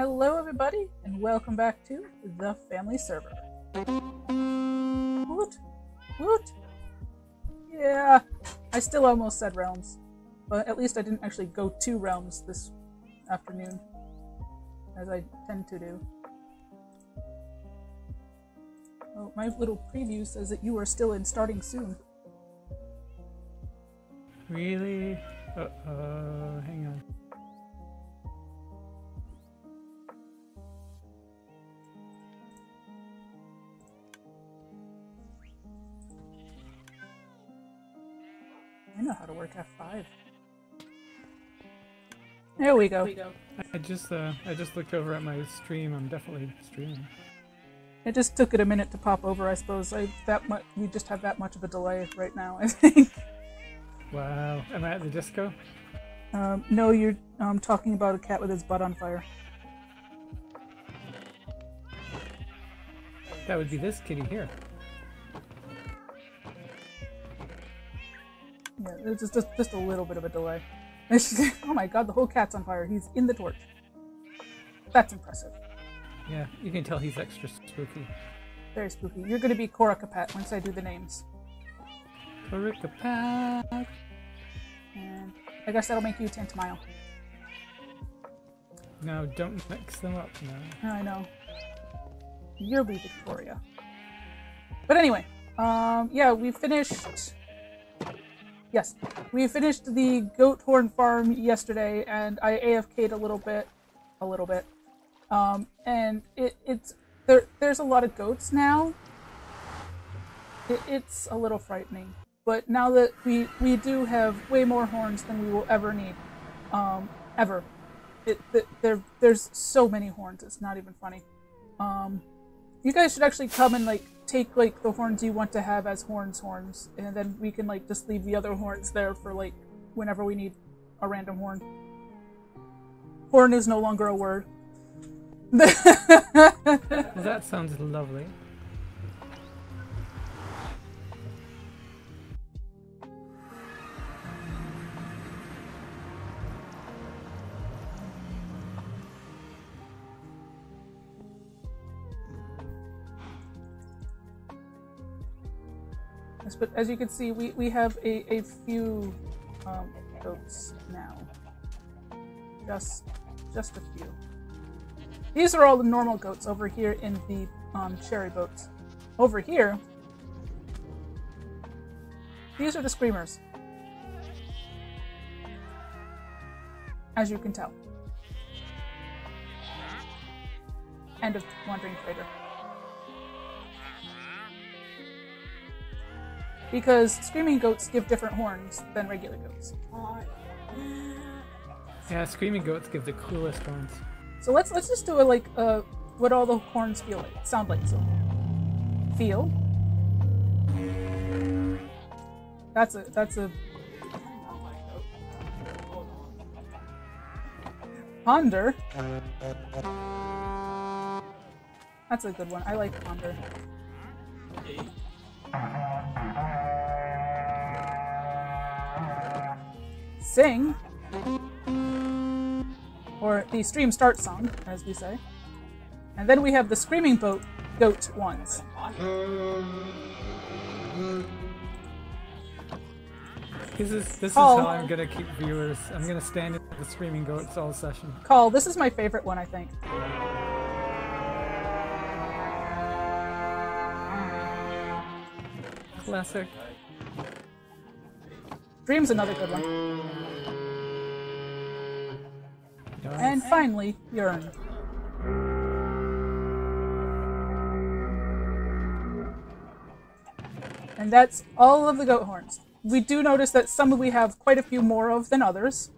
Hello everybody, and welcome back to The Family Server. Woot! Woot! Yeah, I still almost said realms, but at least I didn't actually go to realms this afternoon, as I tend to do. Oh, my little preview says that you are still in starting soon. Really? Uh-oh, hang on. I know how to work F5. There we go. I just looked over at my stream. I'm definitely streaming. It just took it a minute to pop over, I suppose. We just have that much of a delay right now, I think. Wow. Am I at the disco? No, you're talking about a cat with his butt on fire. That would be this kitty here. Yeah, it's just a little bit of a delay. Oh my god, the whole cat's on fire. He's in the torch. That's impressive. Yeah, you can tell he's extra spooky. Very spooky. You're going to be Korakapat once I do the names. Korakapat! And I guess that'll make you Tantamile. No, don't mix them up, no. I know. You'll be Victoria. But anyway, yeah, we finished... Yes, we finished the goat horn farm yesterday, and I AFK'd a little bit. And there's a lot of goats now. It's a little frightening, but now that we do have way more horns than we will ever need, ever. There's so many horns, it's not even funny. You guys should actually come and like take like the horns you want to have as horns, and then we can like just leave the other horns there for like whenever we need a random horn. Horn is no longer a word. That sounds lovely. Yes, but as you can see, we have a few goats now. Just a few. These are all the normal goats over here in the cherry boats. Over here, these are the screamers, as you can tell. End of Wandering Trader. Because screaming goats give different horns than regular goats. Yeah, screaming goats give the coolest horns. So let's just do like what all the horns feel like, sound like. So feel. That's a ponder. That's a good one. I like ponder. Sing. Or the stream start song, as we say. And then we have the screaming goat ones. This is how I'm gonna keep viewers. I'm gonna stand at the screaming goats all session. Call. This is my favorite one, I think. Classic. Dream's another good one. Nice. And finally, yearn. And that's all of the goat horns. We do notice that some we have quite a few more of than others.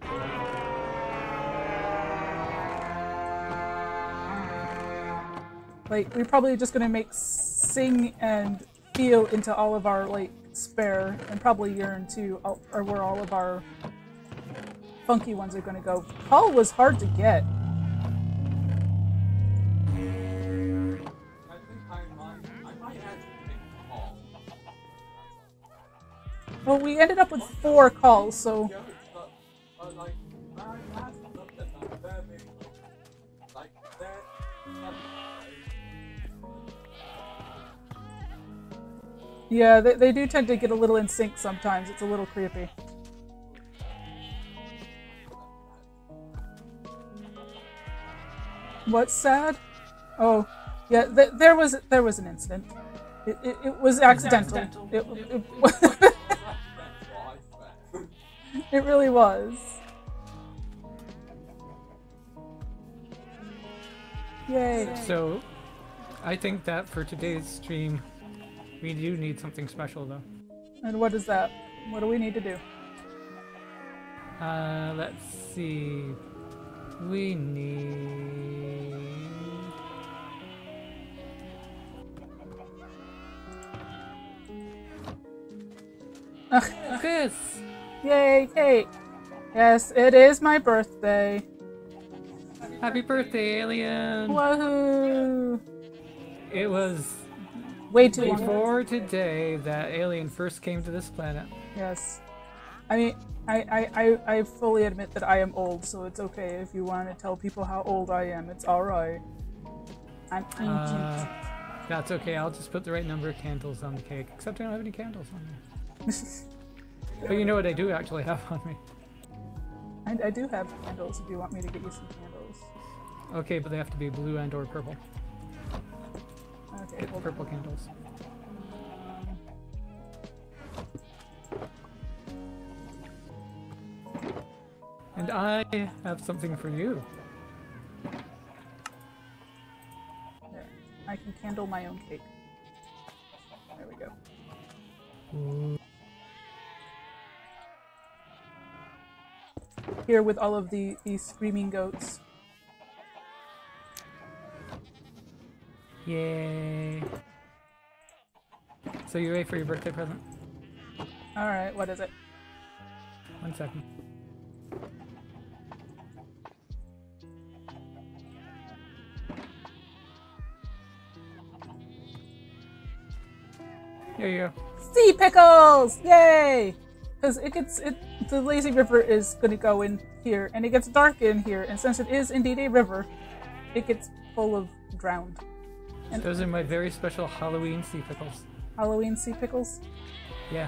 Like, we're probably just gonna make sing and feel into all of our, like, spare, and probably yearn too, or where all of our funky ones are gonna go. Call was hard to get. Well, we ended up with 4 calls, so. Yeah, they do tend to get a little in sync sometimes. It's a little creepy. What's sad? Oh, yeah. There was an incident. It was accidental. It really was. Yay. So, I think that for today's stream, we do need something special, though. And what is that? What do we need to do? Let's see. We need... This! Yay, cake! Yes, it is my birthday. Happy birthday, alien! Woohoo! It was way too long before today that alien first came to this planet. Yes. I mean, I fully admit that I am old, so it's okay if you want to tell people how old I am. It's alright. I'm ancient. That's okay. I'll just put the right number of candles on the cake. Except I don't have any candles on there. But you know what I do actually have on me? I do have candles if you want me to get you some candles. Okay, but they have to be blue and or purple. Okay, get the purple candles. And I have something for you. There. I can candle my own cake. There we go. Ooh. Here with all of the screaming goats. Yay. So you ready for your birthday present? Alright, what is it? 1 second. Here you go. Sea pickles! Yay! Because it gets the lazy river is gonna go in here, and it gets dark in here, and since it is indeed a river, it gets full of drowned. And those are my very special Halloween sea pickles. Halloween sea pickles? Yeah.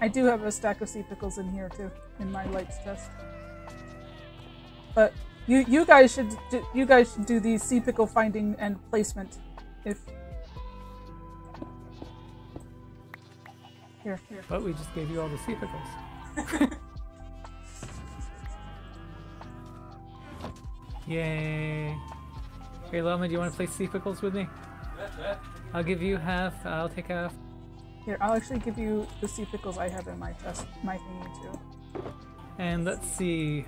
I do have a stack of sea pickles in here too, in my lights chest. But you guys should do the sea pickle finding and placement. If Here. But we just gave you all the sea pickles. Yay! Hey, Loma, do you want to play sea pickles with me? I'll give you half. I'll take half. Here, I'll actually give you the sea pickles I have in my chest, my thingy too. And let's see.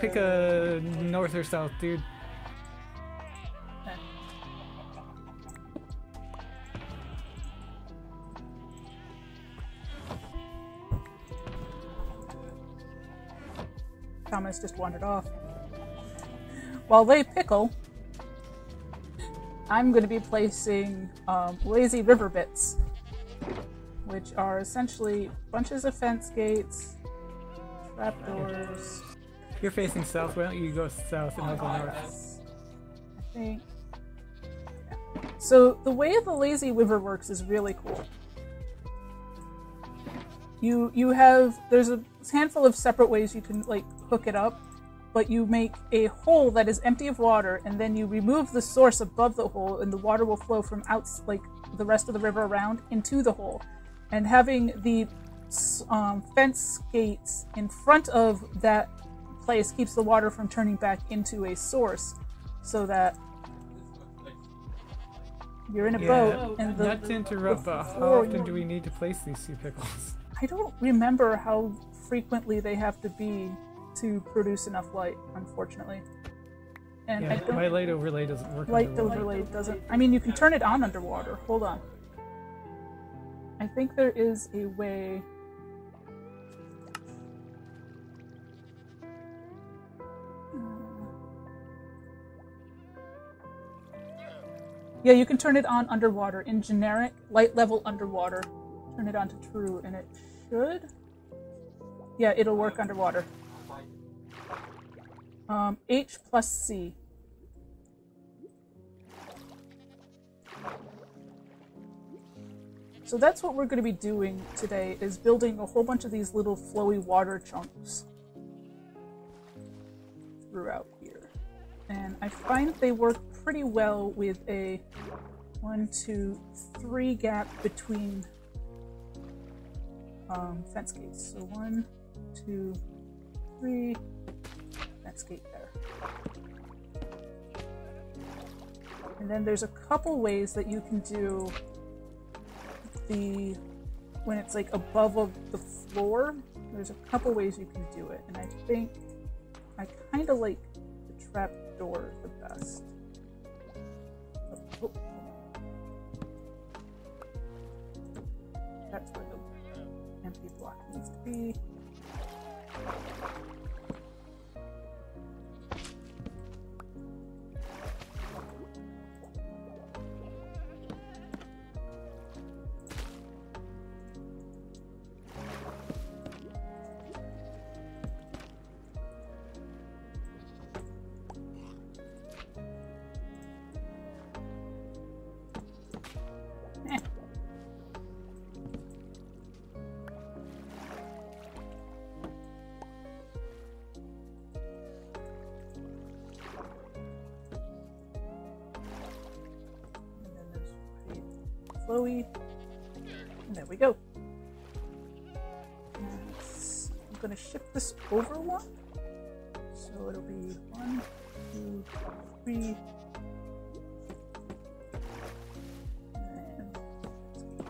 Pick a north or south, dude. Thomas just wandered off. While they pickle, I'm going to be placing lazy river bits, which are essentially bunches of fence gates, trapdoors. You're facing south. Why don't you go south and I'll go north? I think. Yeah. So the way the lazy river works is really cool. You have, there's a handful of separate ways you can like hook it up, but you make a hole that is empty of water, and then you remove the source above the hole, and the water will flow from out like the rest of the river around into the hole. And having the fence gates in front of that place keeps the water from turning back into a source, so that you're in a boat. And not to interrupt, but how often do we need to place these sea pickles? I don't remember how frequently they have to be to produce enough light, unfortunately. And yeah, my light overlay doesn't work. Light overlay doesn't. I mean, you can turn it on underwater. Hold on. I think there is a way. Yeah, you can turn it on underwater in generic light level underwater. Turn it on to true, and it should. Yeah, it'll work underwater. H plus C. So that's what we're going to be doing today, is building a whole bunch of these little flowy water chunks throughout here. And I find they work pretty well with a 1, 2, 3 gap between fence gates. So 1, 2, 3, fence gate there. And then there's a couple ways that you can do the, when it's like above of the floor, there's a couple ways you can do it. And I think I kind of like the trap door the best. Oh, oh. That's where the empty block needs to be. Flowy. And there we go. I'm going to shift this over one. So it'll be 1, 2, 3. And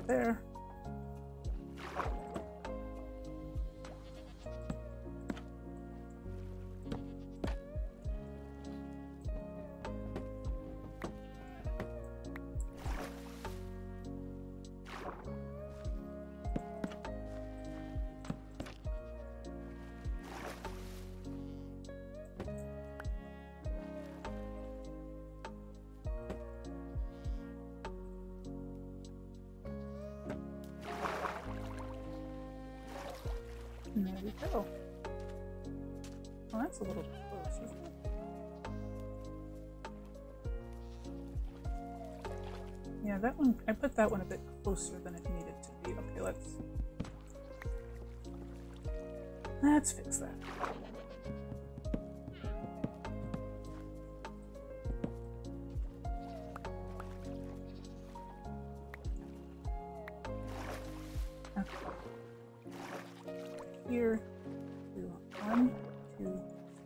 there. And there we go. Well, that's a little close, isn't it? Yeah, that one, I put that one a bit closer than it needed to be. Okay, let's fix that. Here, we want 1, 2,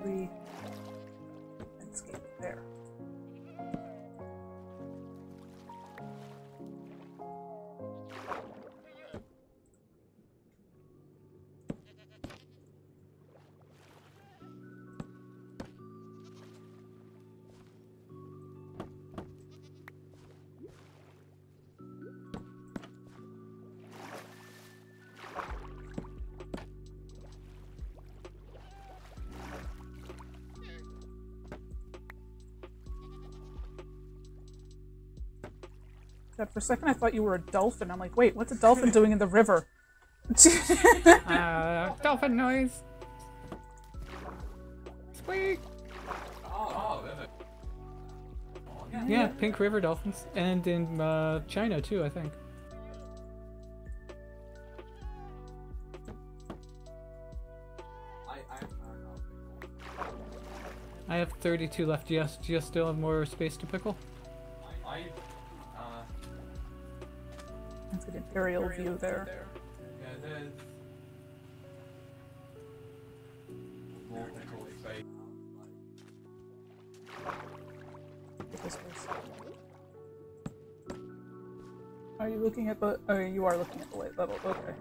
3, landscape there. That for a second I thought you were a dolphin. I'm like, wait, what's a dolphin doing in the river? Dolphin noise. Squeak. Yeah, pink river dolphins, and in China too, I think. I have 32 left. Yes, do you still have more space to pickle? An aerial view there. Yeah, there's more vertical space. Are you looking at the? Oh, you are looking at the light level. Okay.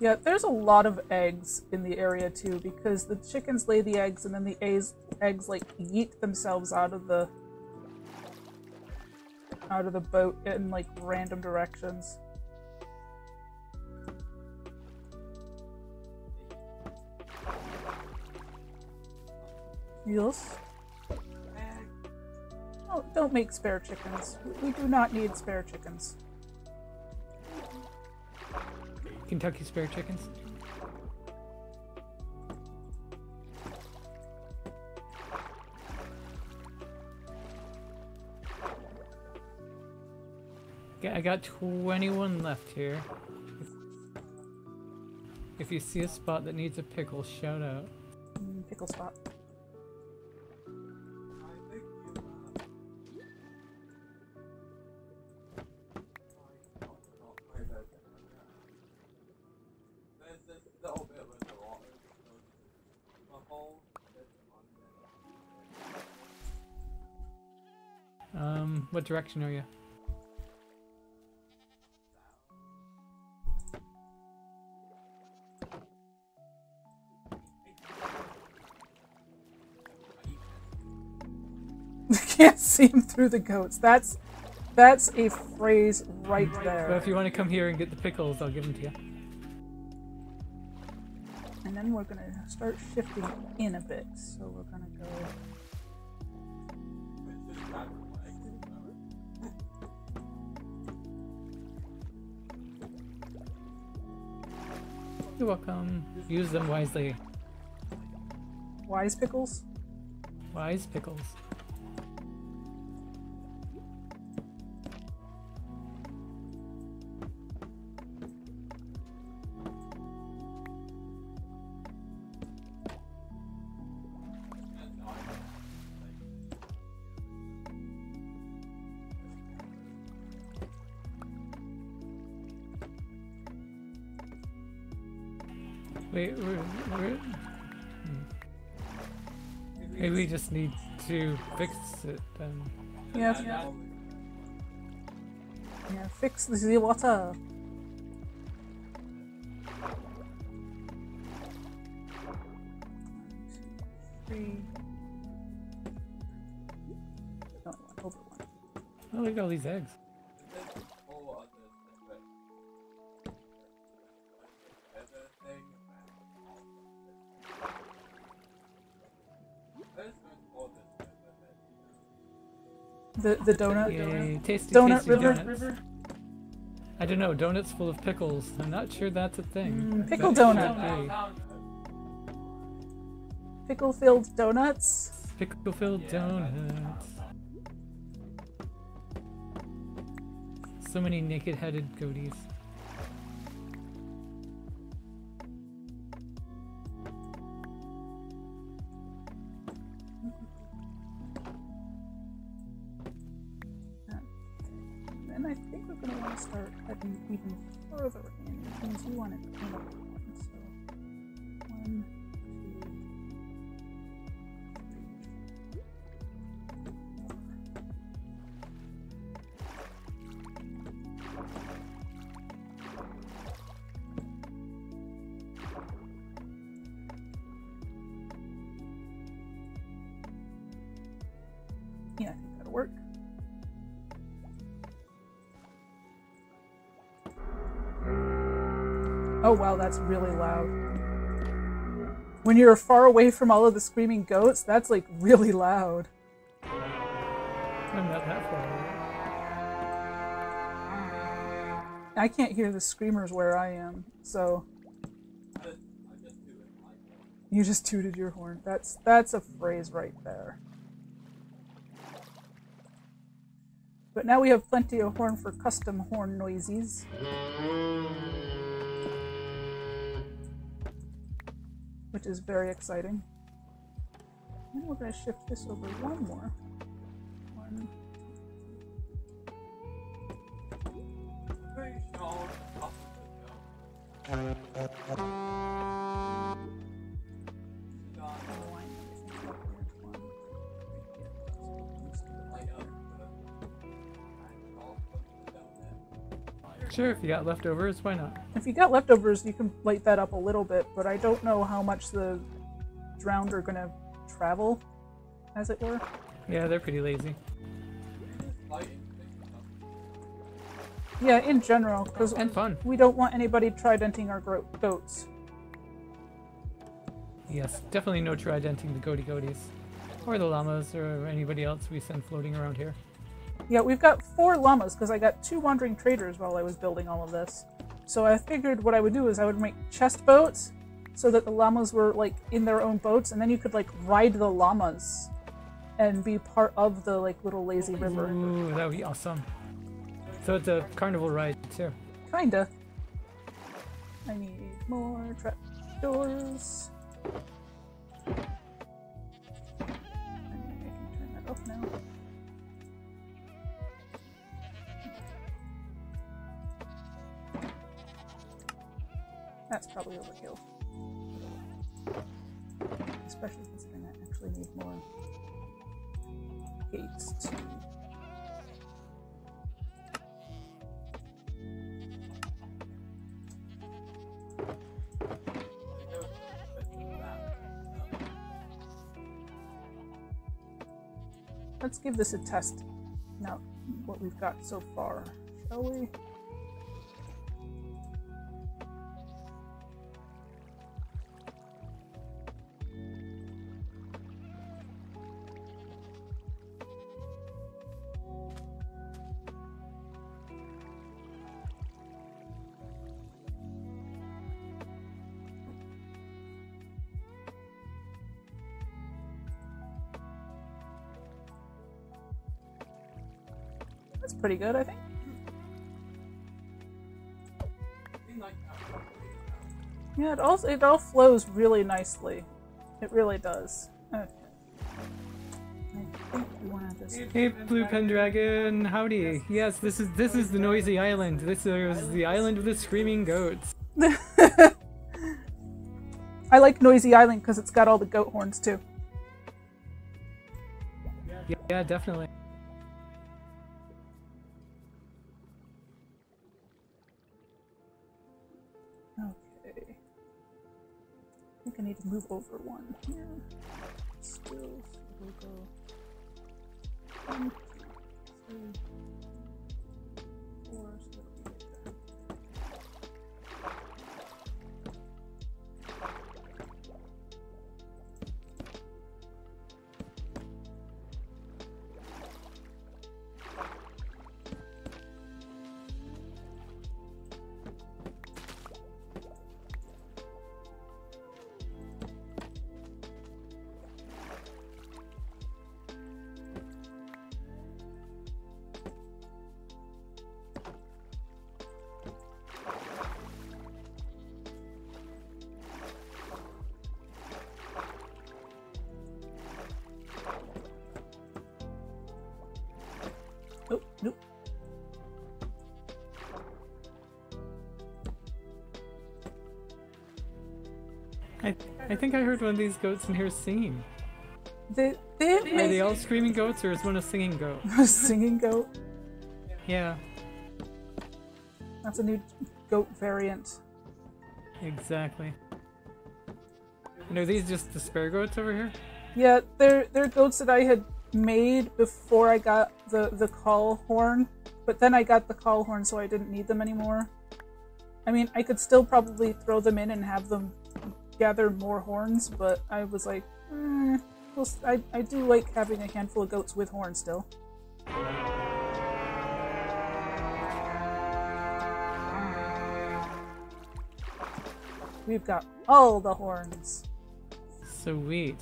Yeah, there's a lot of eggs in the area too, because the chickens lay the eggs, and then the eggs like yeet themselves out of the boat in like random directions. Yes. Oh, don't make spare chickens. We do not need spare chickens. Kentucky spare chickens. I got 21 left here. If you see a spot that needs a pickle, shout out. Pickle spot. What direction are you? Can't see him through the goats. That's a phrase right there. Well, if you want to come here and get the pickles, I'll give them to you. And then we're going to start shifting in a bit. So we're going to go... You're welcome. Use them wisely. Wise pickles? Wise pickles. Maybe we just need to fix it then. Yes. Yeah, fix the water. Oh, look at all these eggs. The donut? Yay. Tasty, donut tasty river? I don't know, donuts full of pickles. I'm not sure that's a thing. Pickle donut. Pickle-filled donuts? Pickle-filled donuts. So many naked-headed goaties. Even further in, which means you want it to come up again. So 1, 2, 3. Yeah, I think that'll work. Oh wow, that's really loud. When you're far away from all of the screaming goats, that's like really loud. I'm not that far away. I can't hear the screamers where I am, so... You just tooted your horn. That's a phrase right there. But now we have plenty of horn for custom horn noises. Which is very exciting. And we're going to shift this over one more. Sure, if you got leftovers, why not? If you got leftovers, you can light that up a little bit, but I don't know how much the drowned are gonna travel, as it were. Yeah, they're pretty lazy. Yeah, in general, because we don't want anybody tridenting our goats. Yes, definitely no tridenting the goaty goaties, or the llamas, or anybody else we send floating around here. Yeah, we've got 4 llamas because I got 2 wandering traders while I was building all of this. So I figured what I would do is I would make chest boats so that the llamas were like in their own boats, and then you could like ride the llamas and be part of the like little lazy river. Ooh, that would be awesome. So it's a carnival ride too. Kinda. I need more trapdoors. I think I can turn that off now. That's probably overkill. Especially considering I actually need more gates to... Let's give this a test now, what we've got so far, shall we? That's pretty good, I think. Yeah, it all flows really nicely. It really does. Okay. I think we wanna just... Hey, Blue Pendragon, howdy. Yes, this is the noisy island. This is the island of the screaming goats. I like noisy island because it's got all the goat horns too. Yeah, definitely. I need to move over one here. Still, we'll go 1, 2, 3, 4. So that'll be I think I heard one of these goats in here singing. Are they all screaming goats, or is one a singing goat? A singing goat? Yeah. That's a new goat variant. Exactly. And are these just the spare goats over here? Yeah, they're goats that I had made before I got the call horn, but then I got the call horn, so I didn't need them anymore. I mean, I could still probably throw them in and have them gather more horns, but I was like, I do like having a handful of goats with horns still. We've got all the horns. Sweet.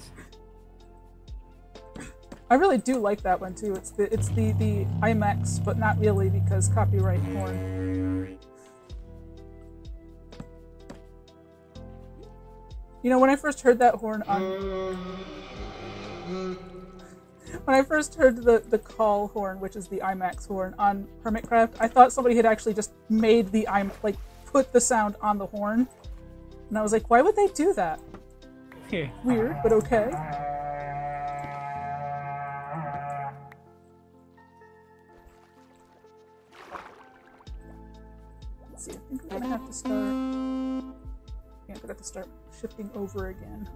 I really do like that one too. It's the IMAX, but not really because copyright horn. You know, when I first heard that horn on... When I first heard the call horn, which is the IMAX horn, on Hermitcraft, I thought somebody had actually just made the like, put the sound on the horn. And I was like, why would they do that? Yeah. Weird, but okay. Let's see, I think we're gonna have to start... Yeah, I'm gonna have to start shifting over again.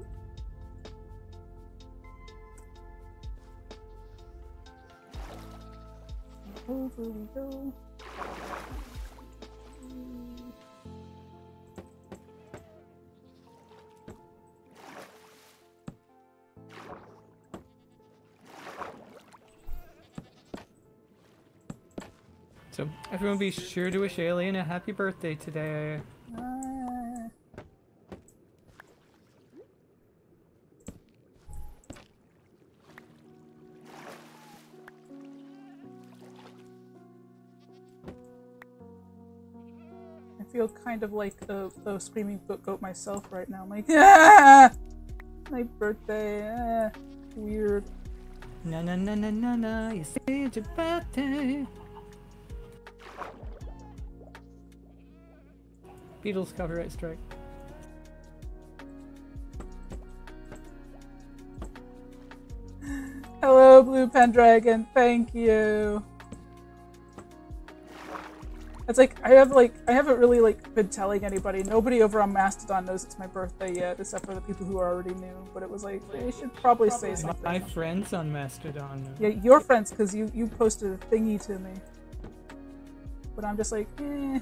Over we go. So everyone be sure to wish Alien a happy birthday today. feel kind of like the screaming goat myself right now. I'm like, ah! My birthday, ah. Weird. Na na na na na na, you say it's your birthday. Beatles copyright strike. Hello, Blue Pendragon. Thank you. It's like I haven't really been telling anybody. Nobody over on Mastodon knows it's my birthday yet, except for the people who already knew. But it was like they should probably say something. My friends on Mastodon know. Yeah, your friends, because you posted a thingy to me. But I'm just like, eh.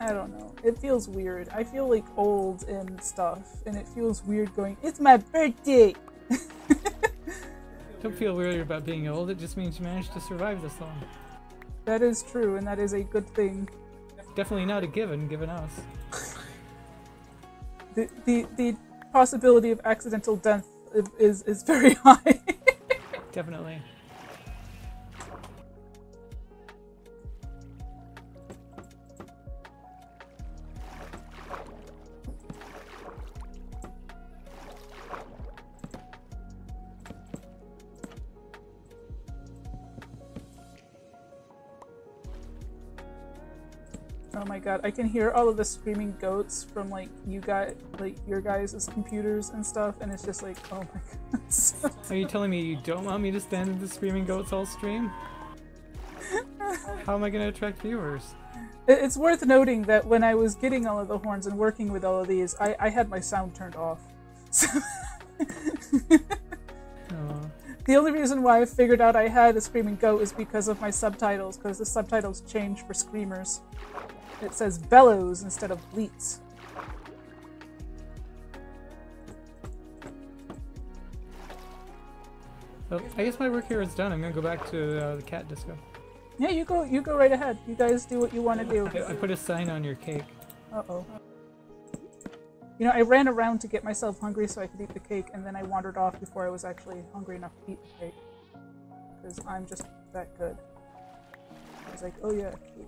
I don't know. It feels weird. I feel like old and stuff, and it feels weird going, it's my birthday! Don't feel weird about being old, it just means you managed to survive this long. That is true, and that is a good thing. Definitely not a given, given us. The possibility of accidental death is very high. Definitely. Oh my god, I can hear all of the screaming goats from your guys' computers and stuff, and it's just like, oh my god. Are you telling me you don't want me to stand with the screaming goats all stream? How am I going to attract viewers? It's worth noting that when I was getting all of the horns and working with all of these, I had my sound turned off. So the only reason why I figured out I had a screaming goat is because of my subtitles, because the subtitles change for screamers. It says bellows instead of bleats. Oh, I guess my work here is done. I'm gonna go back to the cat disco. Yeah, you go right ahead. You guys do what you want to do. I put a sign on your cake. Uh-oh. You know, I ran around to get myself hungry so I could eat the cake, and then I wandered off before I was actually hungry enough to eat the cake. Because I'm just that good. I was like, oh yeah, cake.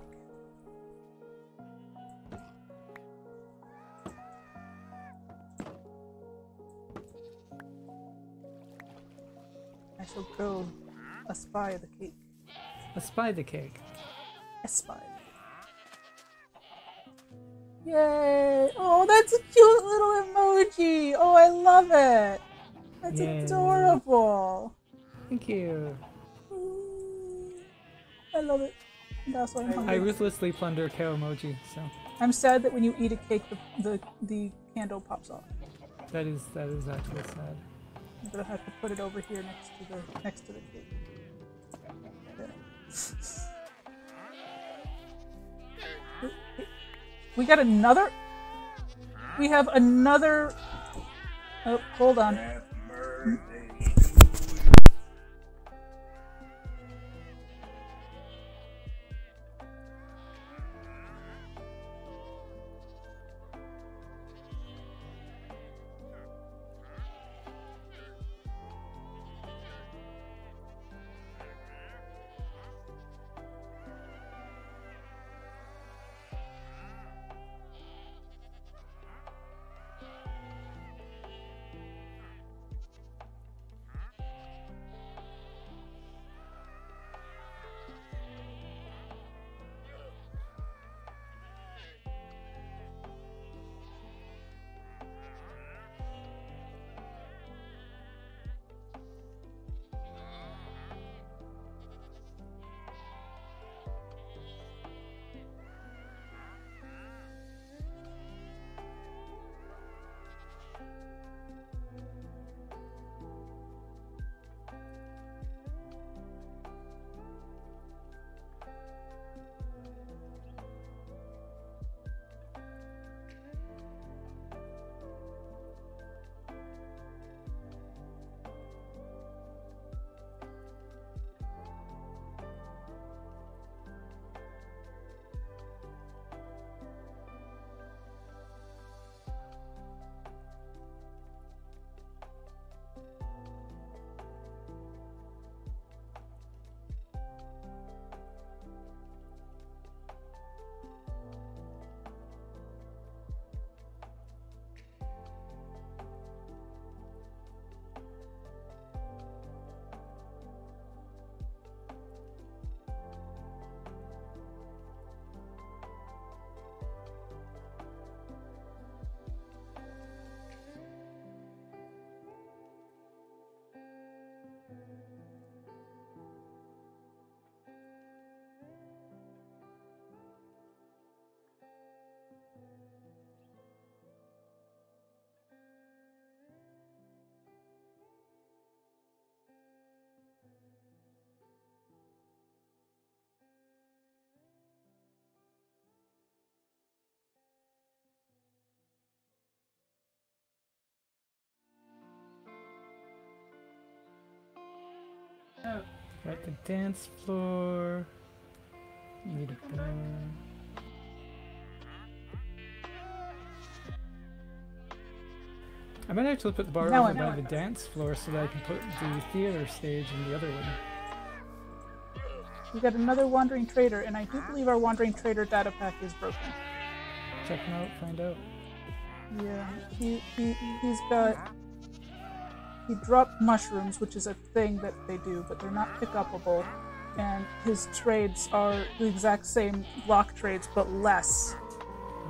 I shall go espy the cake. Espy the cake. Espy. Yay! Oh, that's a cute little emoji! Oh, I love it! That's Yay. Adorable! Thank you. I love it. That's what I'm hungry. I ruthlessly plunder cow emoji, so... I'm sad that when you eat a cake, the candle pops off. That is actually sad. I'm gonna have to put it over here next to the cake. Yeah. We got another. We have another. Oh, hold on. Got the dance floor. Beautiful. I might actually put the bar over by the dance floor so that I can put the theater stage in the other one. We've got another Wandering Trader, and I do believe our Wandering Trader data pack is broken. Check him out, find out. Yeah, he dropped mushrooms, which is a thing that they do, but they're not pick-upable. And his trades are the exact same block trades, but less.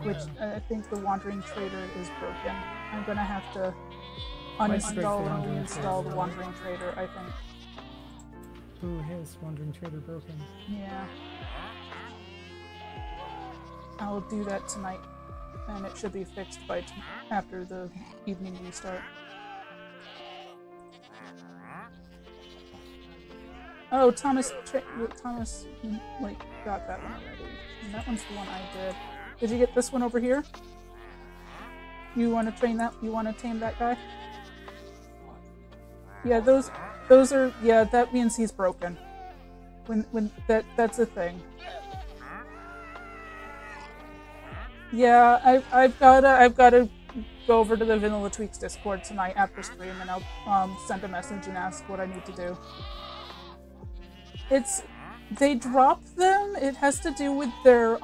Which I think the Wandering Trader is broken. I'm gonna have to uninstall and reinstall the Wandering Trader, I think. Ooh, his Wandering Trader broken. Yeah. I will do that tonight, and it should be fixed by after the evening restart. Oh, Thomas, like, got that one already. And that one's the one I did. Did you get this one over here? You want to train that? You want to tame that guy? Yeah, those are, yeah, that means he's broken. That's a thing. Yeah, I've gotta go over to the Vanilla Tweaks Discord tonight after stream, and I'll send a message and ask what I need to do. They drop them. It has to do with their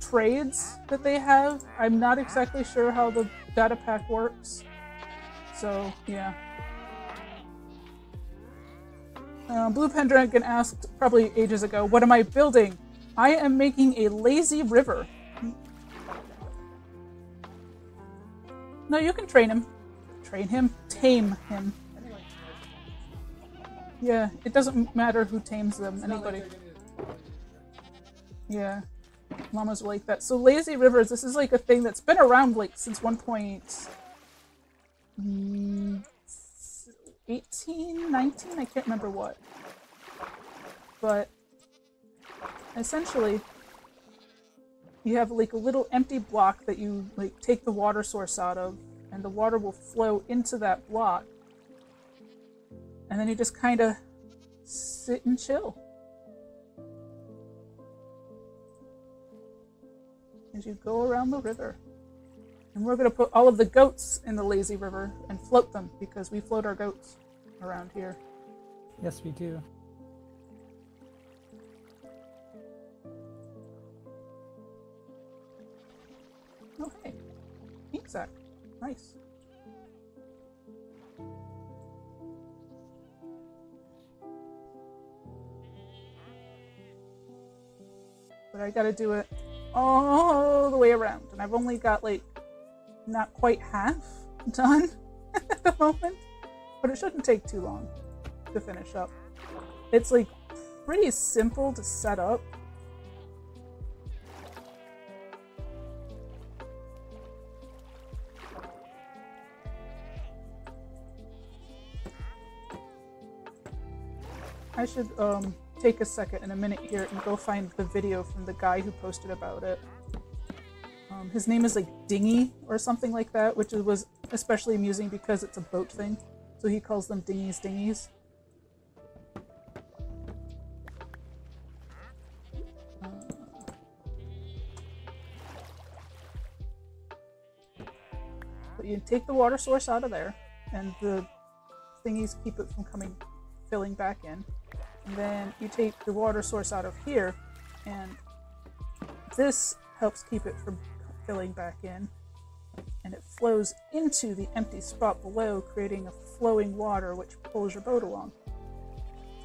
trades that they have. I'm not exactly sure how the data pack works. So, yeah. Blue Pendragon asked probably ages ago, what am I building? I am making a lazy river. No, you can train him. Train him? Tame him. Yeah, it doesn't matter who tames them, anybody. Yeah, llamas are like that. So lazy rivers, this is like a thing that's been around like since 1.18, 19, I can't remember what. But essentially, you have like a little empty block that you like take the water source out of, and the water will flow into that block. And then you just kind of sit and chill. As you go around the river. And we're going to put all of the goats in the lazy river and float them, because we float our goats around here. Yes, we do. Oh, hey. Ink sack. Nice. But I gotta do it all the way around, and I've only got like not quite half done at the moment, but it shouldn't take too long to finish up. It's like pretty simple to set up. I should take a second and a minute here and go find the video from the guy who posted about it. His name is like Dingy or something like that, which was especially amusing because it's a boat thing. So he calls them dingies. But you take the water source out of there, and the thingies keep it from filling back in. And then you take the water source out of here, and this helps keep it from filling back in, and it flows into the empty spot below, creating a flowing water which pulls your boat along.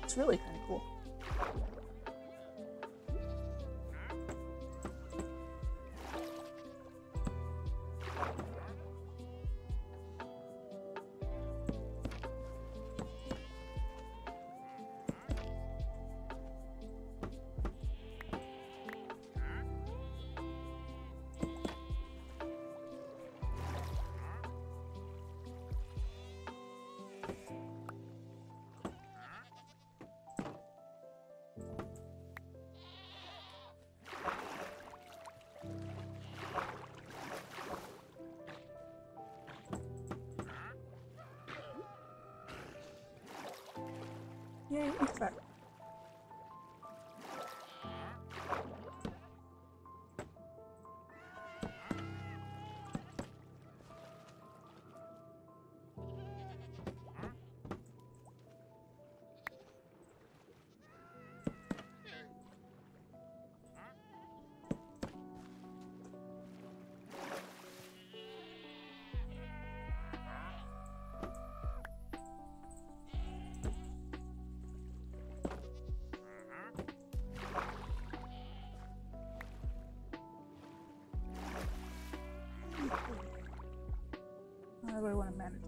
It's really kind of cool.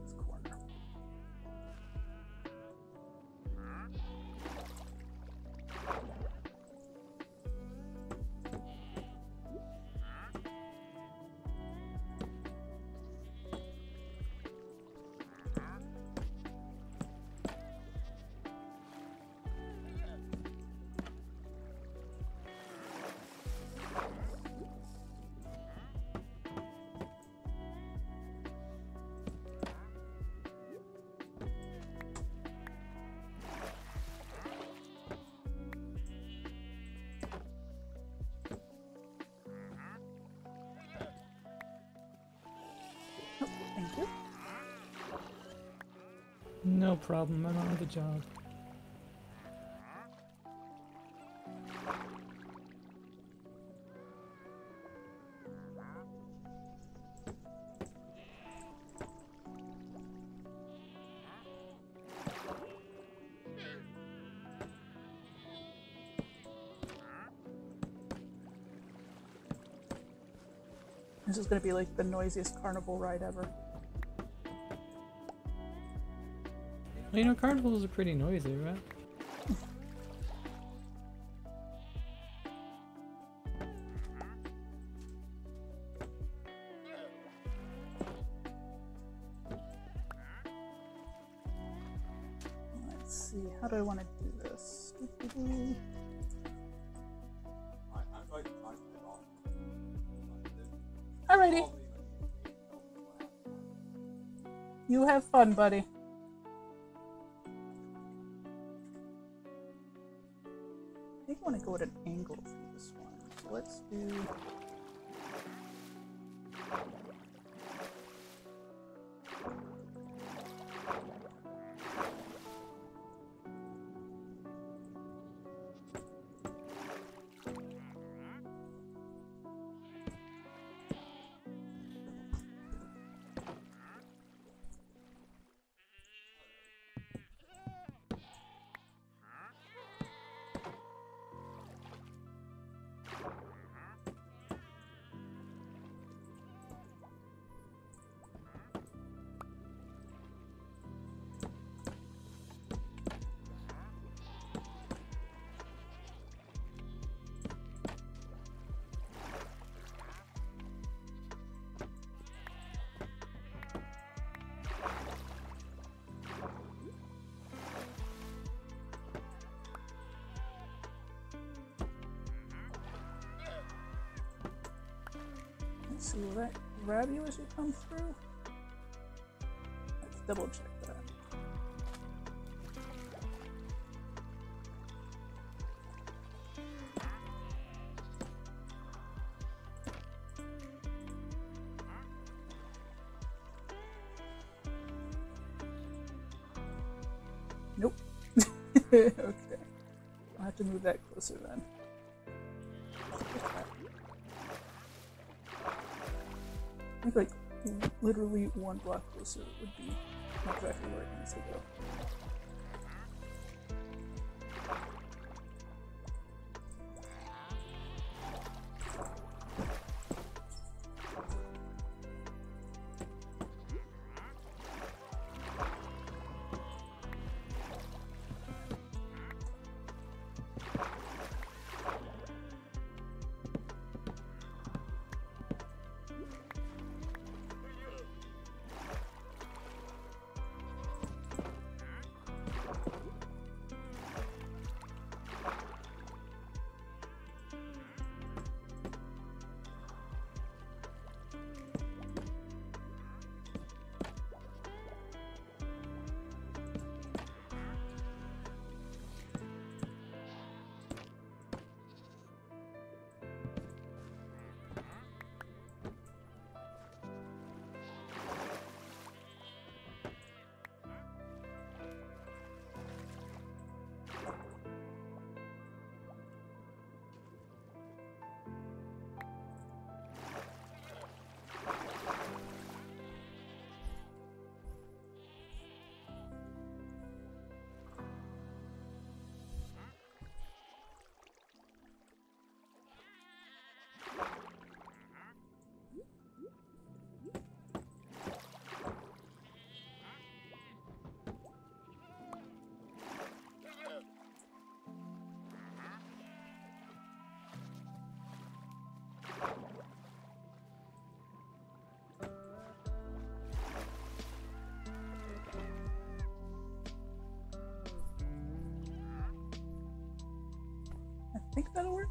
this corner. No problem, I'm on the job. This is going to be like the noisiest carnival ride ever. You know, carnivals are pretty noisy, right? Let's see, how do I want to do this? Alrighty. You have fun, buddy. Go at an angle through this one. So let's do. So will that grab you as you come through? Let's double check that. Nope. Okay. I'll have to move that closer then. I think, like, literally one block closer would be exactly where it needs to go. I think that'll work.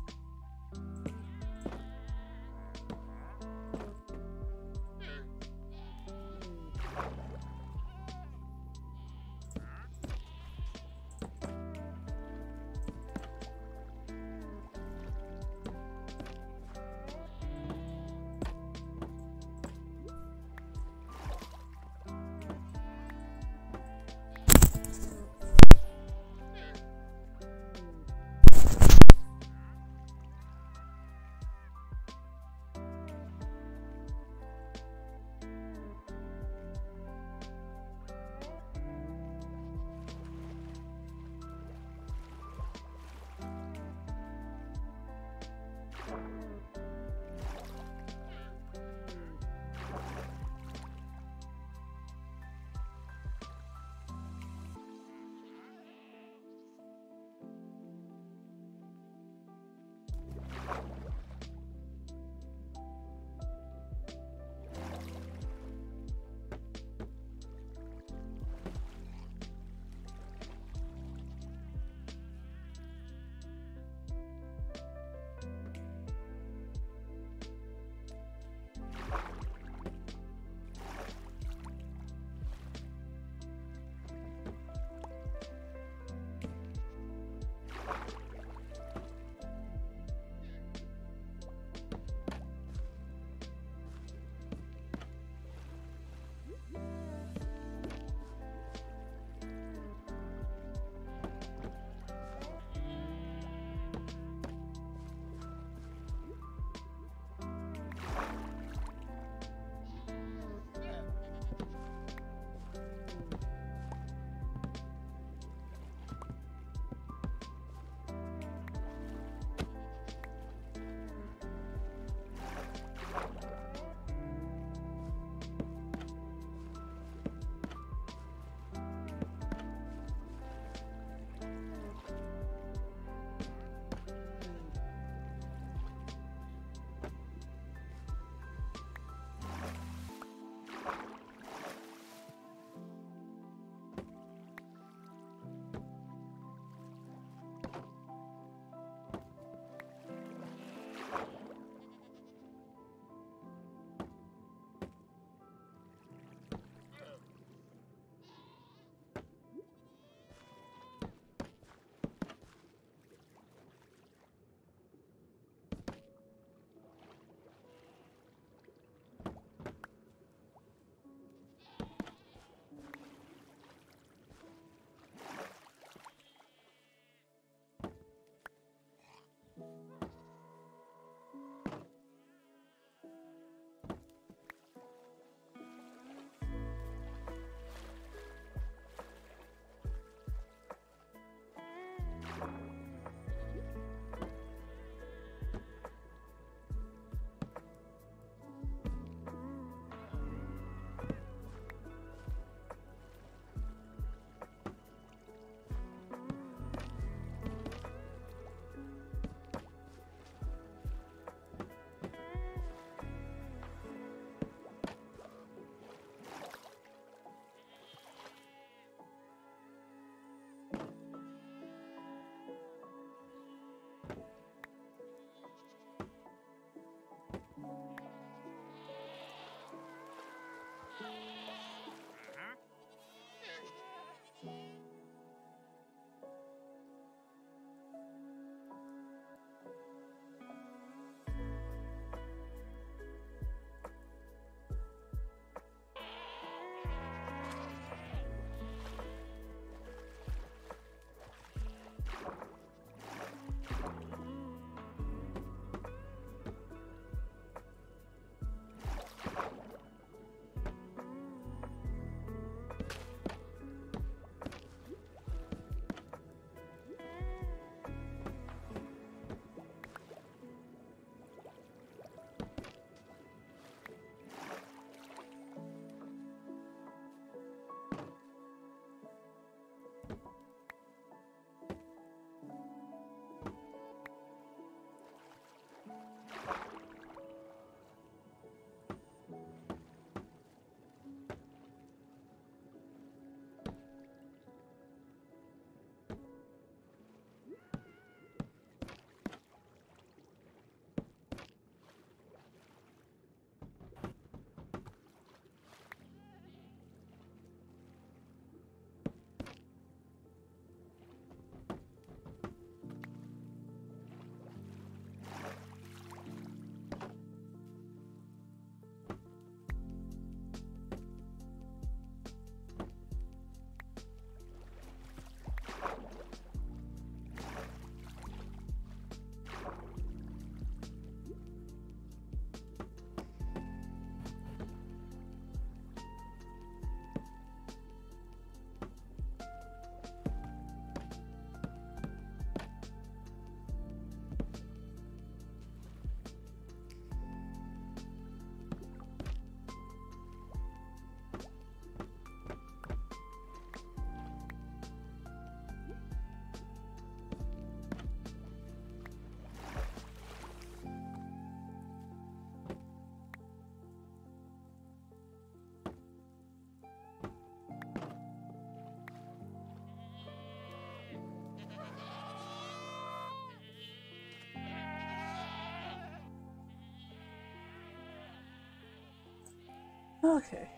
Okay,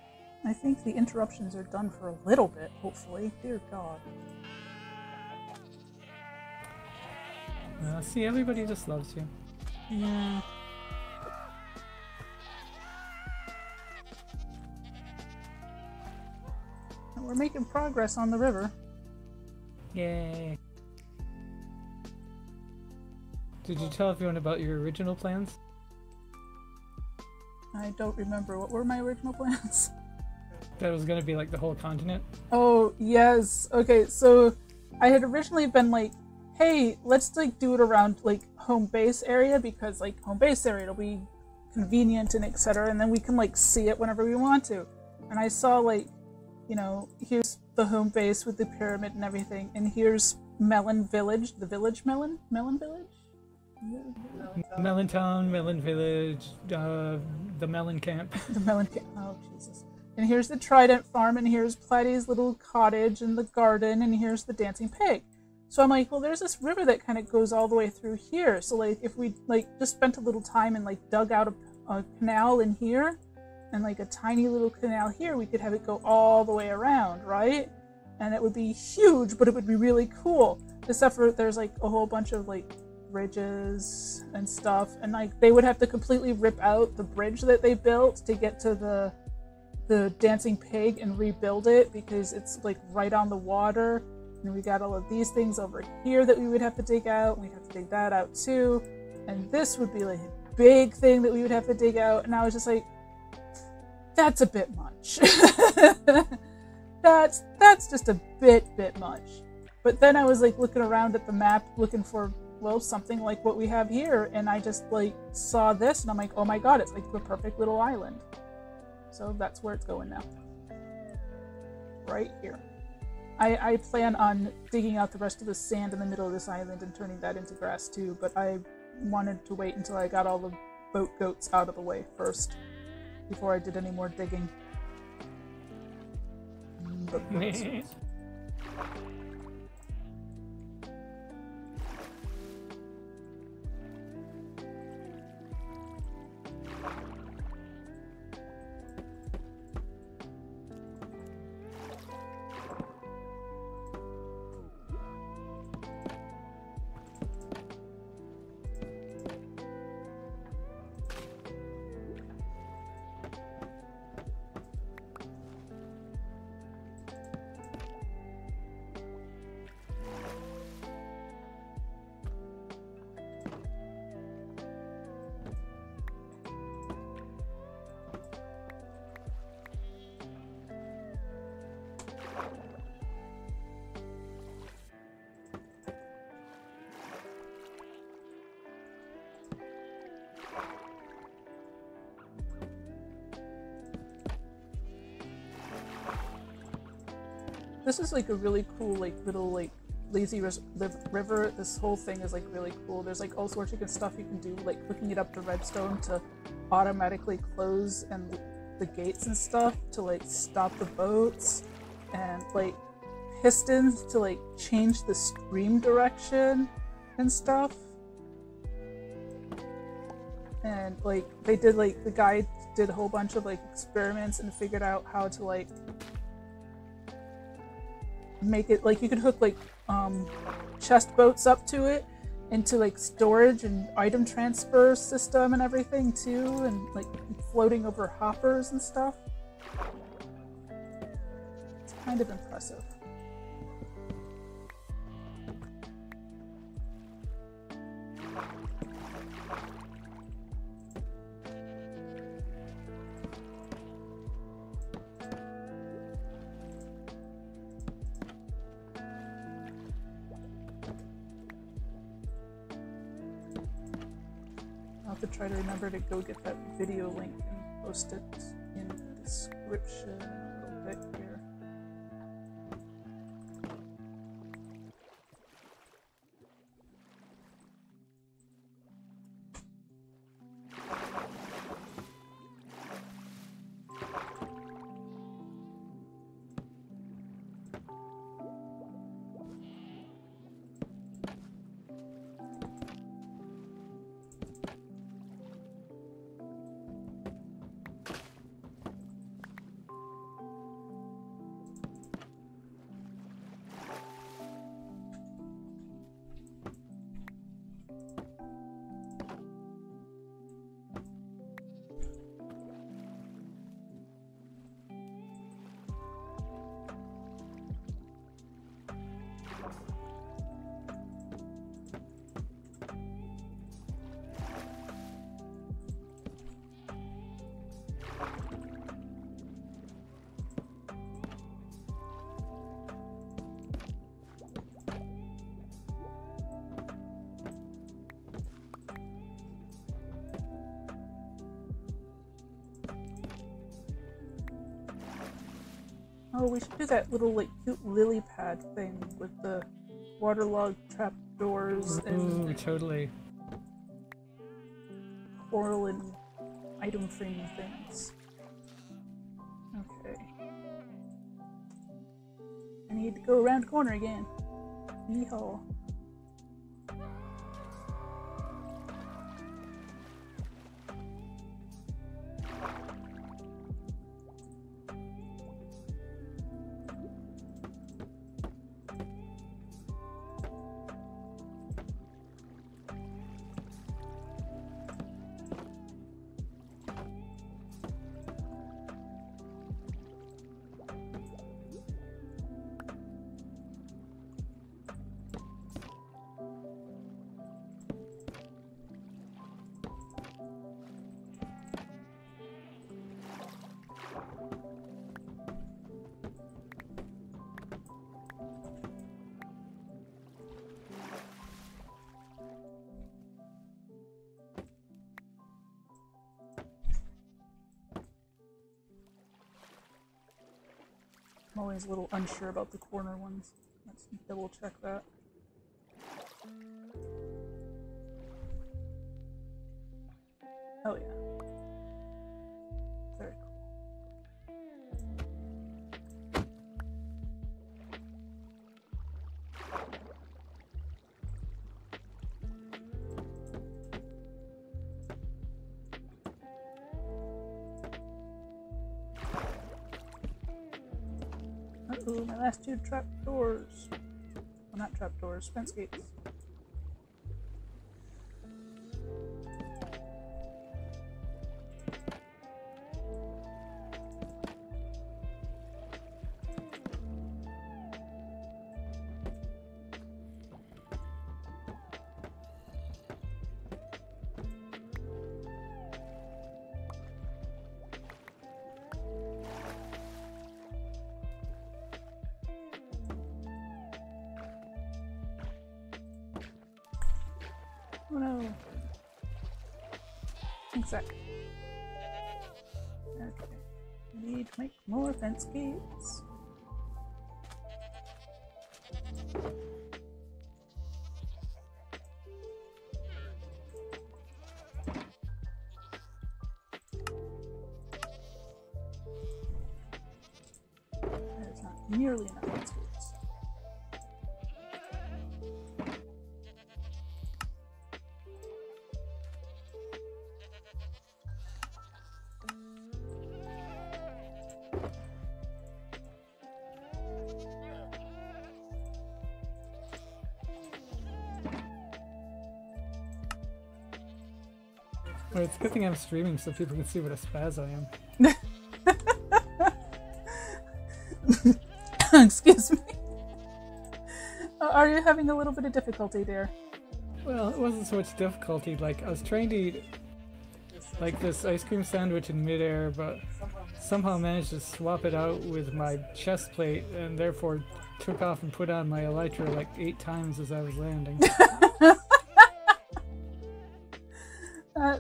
I think the interruptions are done for a little bit, hopefully. Dear God. See, everybody just loves you. Yeah. And we're making progress on the river. Yay. Did you tell everyone about your original plans? I don't remember. What were my original plans? That was going to be like the whole continent. Oh, yes. Okay, so I had originally been like, hey, let's like do it around like home base area, because like home base area, it'll be convenient and etc. And then we can like see it whenever we want to. And I saw like, you know, here's the home base with the pyramid and everything. And here's Melon Village, the village Melon? Melon Village? Melon Town, Melon Village, the Melon Camp. The Melon Camp. Oh, Jesus. And here's the Trident Farm, and here's Platy's little cottage, and the garden, and here's the Dancing Pig. So I'm like, well, there's this river that kind of goes all the way through here. So, like, if we, like, just spent a little time and, like, dug out a canal in here, and, like, a tiny little canal here, we could have it go all the way around, right? And it would be huge, but it would be really cool. Except for there's, like, a whole bunch of, like, bridges and stuff, and like they would have to completely rip out the bridge that they built to get to the Dancing Pig and rebuild it, because it's like right on the water. And we got all of these things over here that we would have to dig out, and we'd have to dig that out too, and this would be like a big thing that we would have to dig out. And I was just like, that's a bit much. that's just a bit much. But then I was like looking around at the map, looking for, well, something like what we have here, and I just like saw this and I'm like, oh my god, it's like the perfect little island. So that's where it's going now, right here. I plan on digging out the rest of the sand in the middle of this island and turning that into grass too, but I wanted to wait until I got all the boat goats out of the way first before I did any more digging. Boat goats. This is like a really cool, like little, like lazy river. This whole thing is like really cool. There's like all sorts of stuff you can do, like clicking it up to redstone to automatically close and the gates and stuff to like stop the boats, and like pistons to like change the stream direction and stuff. And like they did, like the guy did a whole bunch of like experiments and figured out how to like make it like you could hook like chest boats up to it into like storage and item transfer system and everything too, and like floating over hoppers and stuff. It's kind of impressive. Try to remember to go get that video link and post it in the description a little bit here. Oh, we should do that little like cute lily pad thing with the waterlogged trapdoors and totally coral and item framing things. Okay. I need to go around the corner again. Yeehaw. I'm always a little unsure about the corner ones. Let's double check that. Oh yeah. Very cool. Ooh, my last two trapdoors. Well, not trapdoors, fence gates. Oh no. Exactly. Okay. We need to make more fence gates. There's not nearly enough fence gates. Well, it's a good thing I'm streaming so people can see what a spaz I am. Excuse me. Are you having a little bit of difficulty there? Well, it wasn't so much difficulty. Like, I was trying to eat like this ice cream sandwich in midair, but somehow managed to swap it out with my chest plate, and therefore took off and put on my elytra like 8 times as I was landing.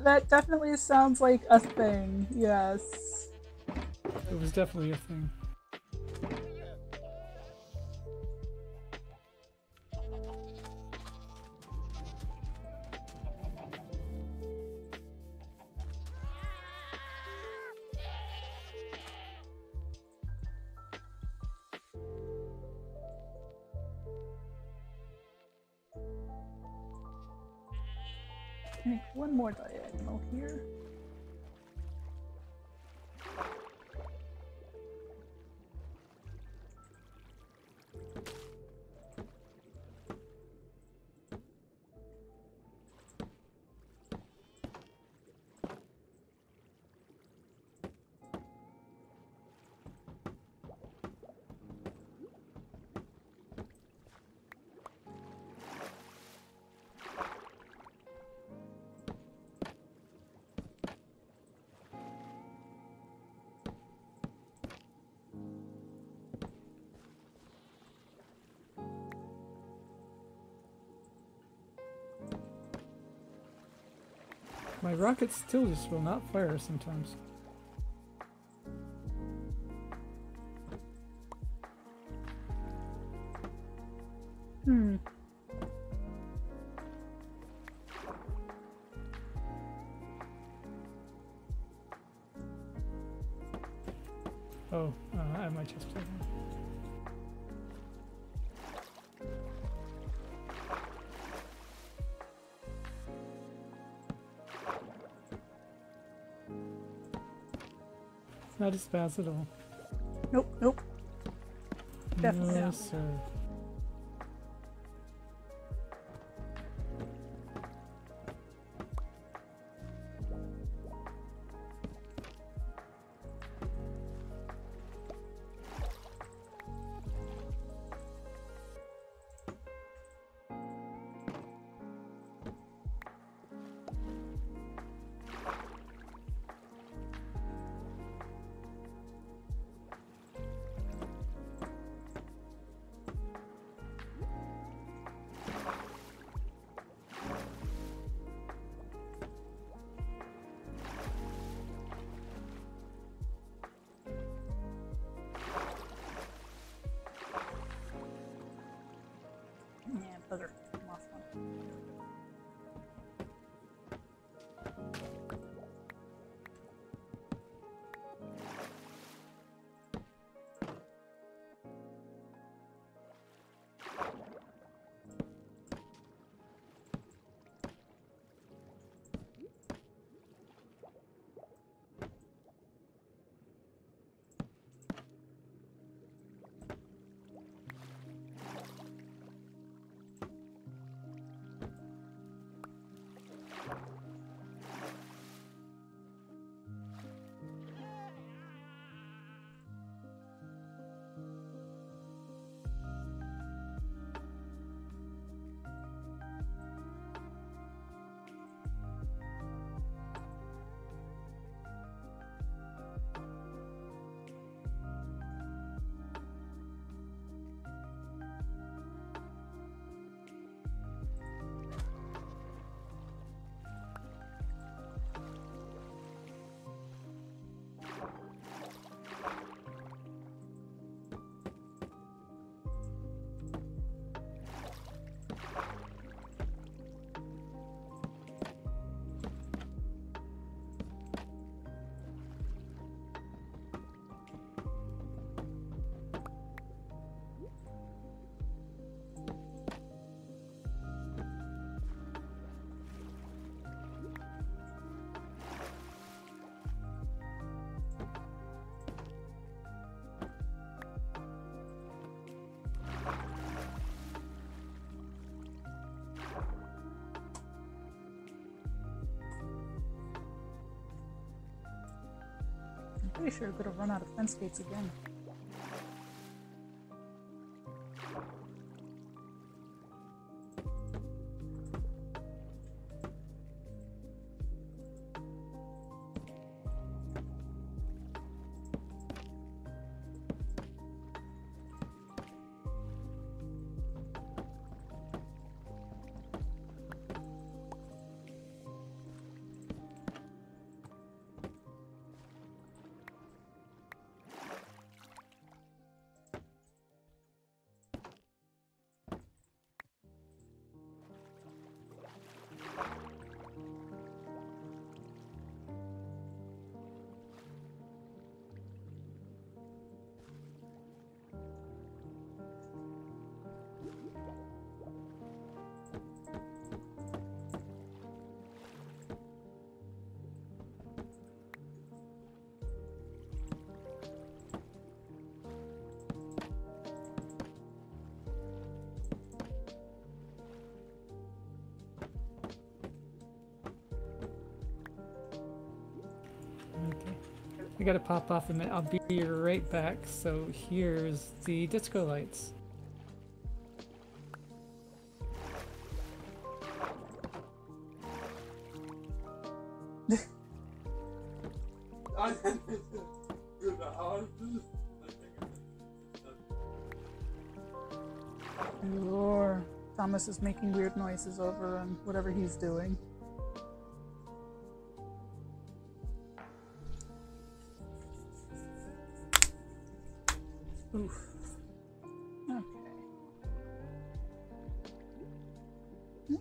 That definitely sounds like a thing, yes. It was definitely a thing. Make one more diagonal here. My rockets still just will not fire sometimes. Oh, I have my chest plate. It's not as fast at all. Nope, nope. Definitely not. Yes, sir. Pretty sure we're gonna run out of fence gates again. I gotta pop off a minute. I'll be right back. So here's the disco lights. Lord, Thomas is making weird noises over on whatever he's doing. Oof. Okay.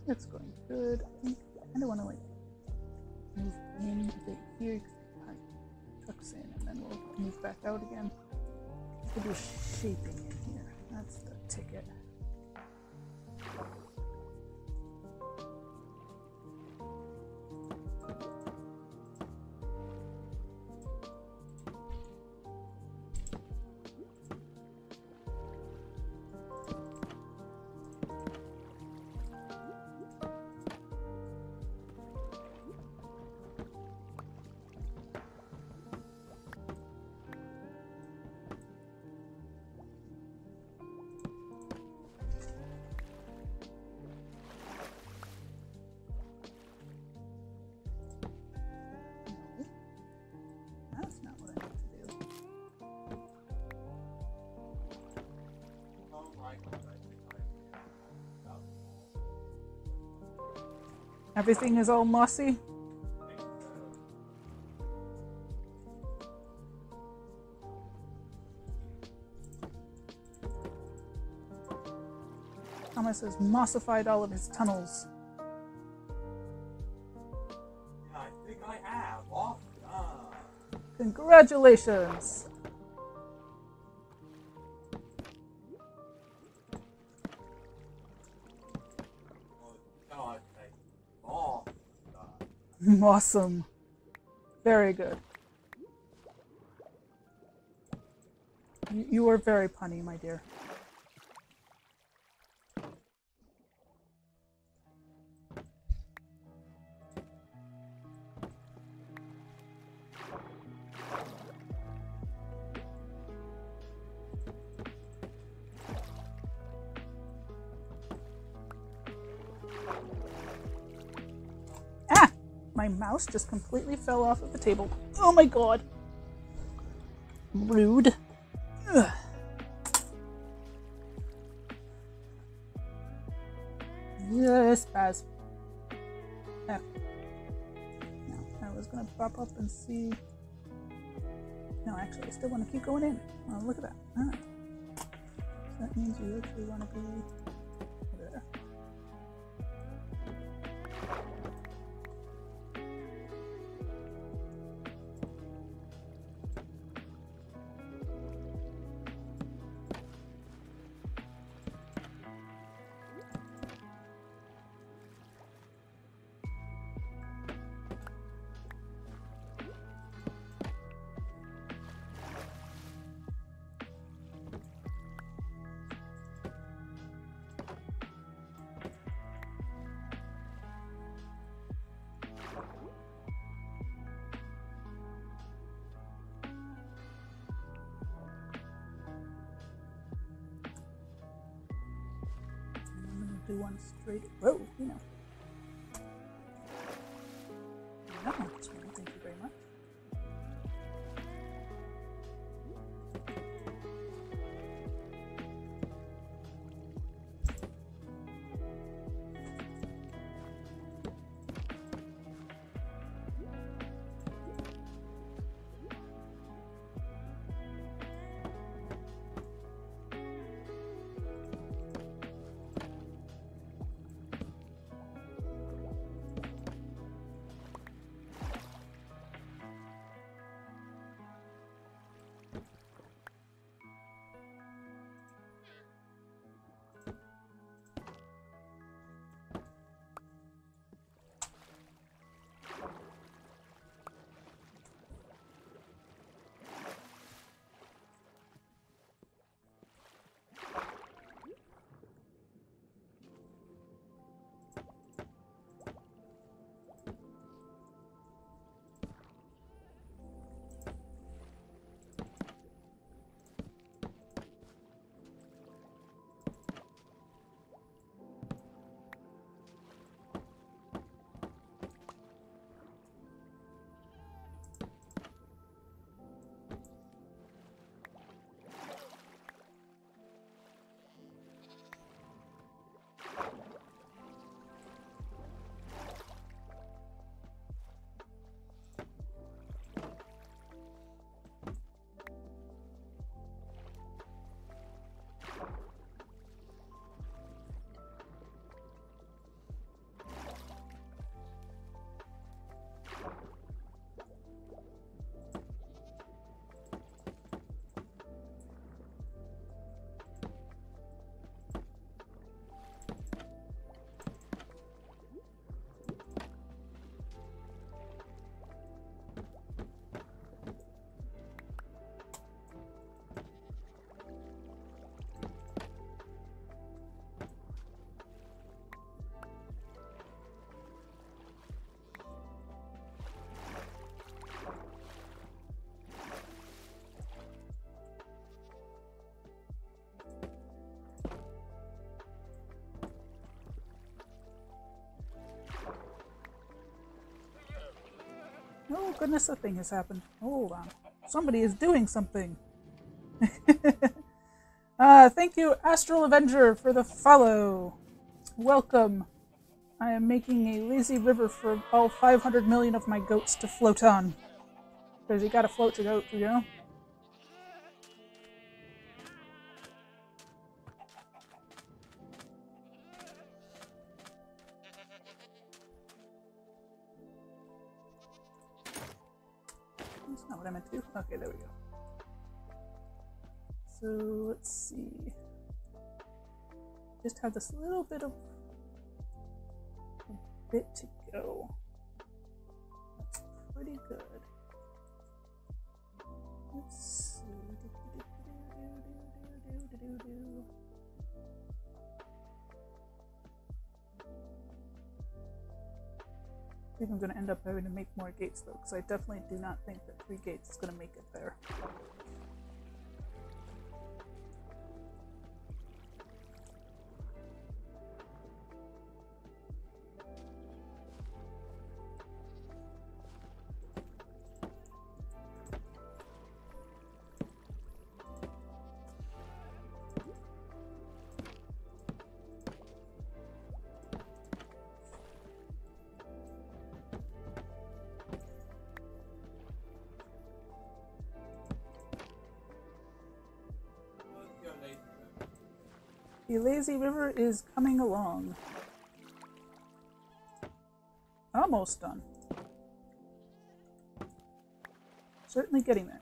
That's going good. I think I don't want to like move in a bit here because it kind of tucks in, and then we'll move back out again. We'll do shaping in here. That's the ticket. Everything is all mossy. Thomas has mossified all of his tunnels. Yeah, I think I have. Off. Congratulations! Awesome. Very good. You are very punny, my dear. My mouse just completely fell off of the table. Oh my god. Rude. Ugh. Yes, Baz. Oh. No, I was gonna pop up and see. No, actually, I still want to keep going in. Oh, look at that. All right. So that means you actually want to be. One straight row, you know. That one was really, thank you very much. Oh goodness, a thing has happened. Hold on. Somebody is doing something. Thank you, Astral Avenger, for the follow. Welcome. I am making a lazy river for all 500 million of my goats to float on. Because you gotta float your goat, you know? That's not what I meant to do. Okay, there we go. So let's see. Just have this little bit of a bit to go. That's pretty good. Let's see. I think I'm going to end up having to make more gates though, because I definitely do not think that 3 gates is going to make it there. The lazy river is coming along. Almost done. Certainly getting there. Or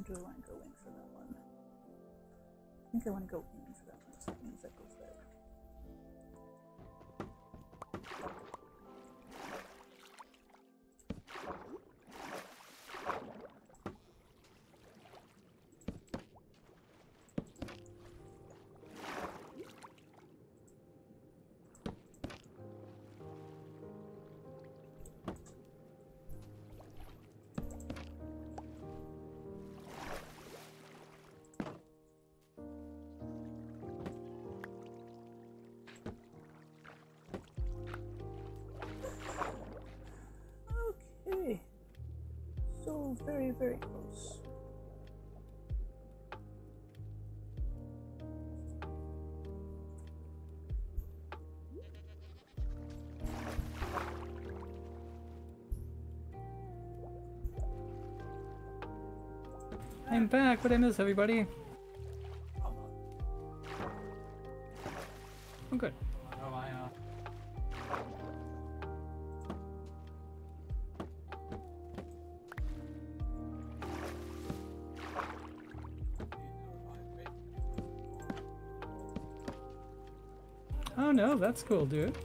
do I want to go in for that one? I think I want to go in for that one, so that means that goes there. Very, very close. I'm back. What did I miss, everybody? I'm good. Oh, that's cool, dude.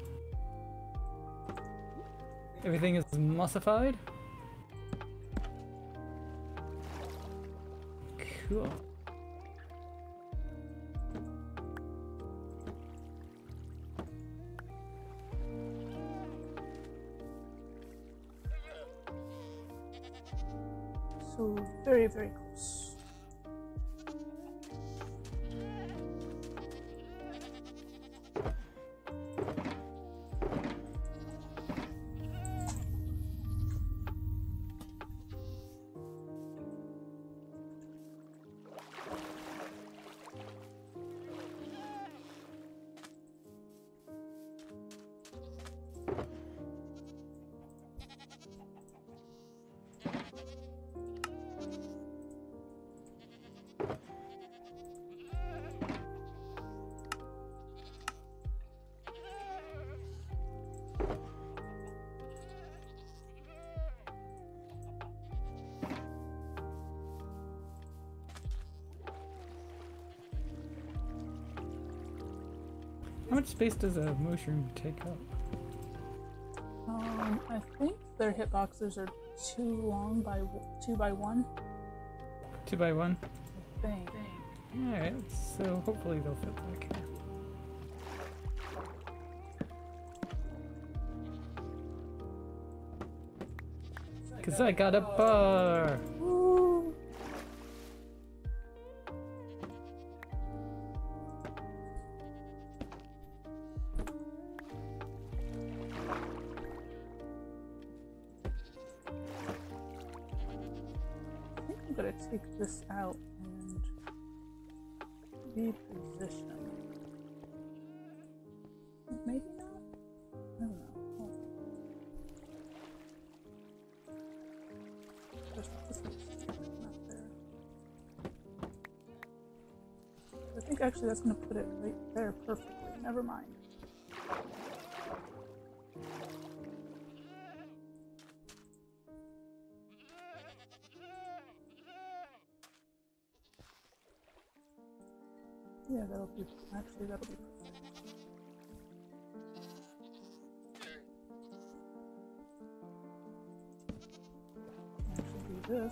Everything is mossified. Cool. So very, very close. How much space does a mushroom take up? I think their hitboxes are too long by 2 by 1. 2 by 1? I think. Alright, so hopefully they'll fit back here. Because I got a bar! Woo! let's take this out and reposition. Maybe not? I don't know. Not there. I think actually that's going to put it right there perfectly. Never mind. Yeah, that'll be, actually that'll be perfect. I should do this.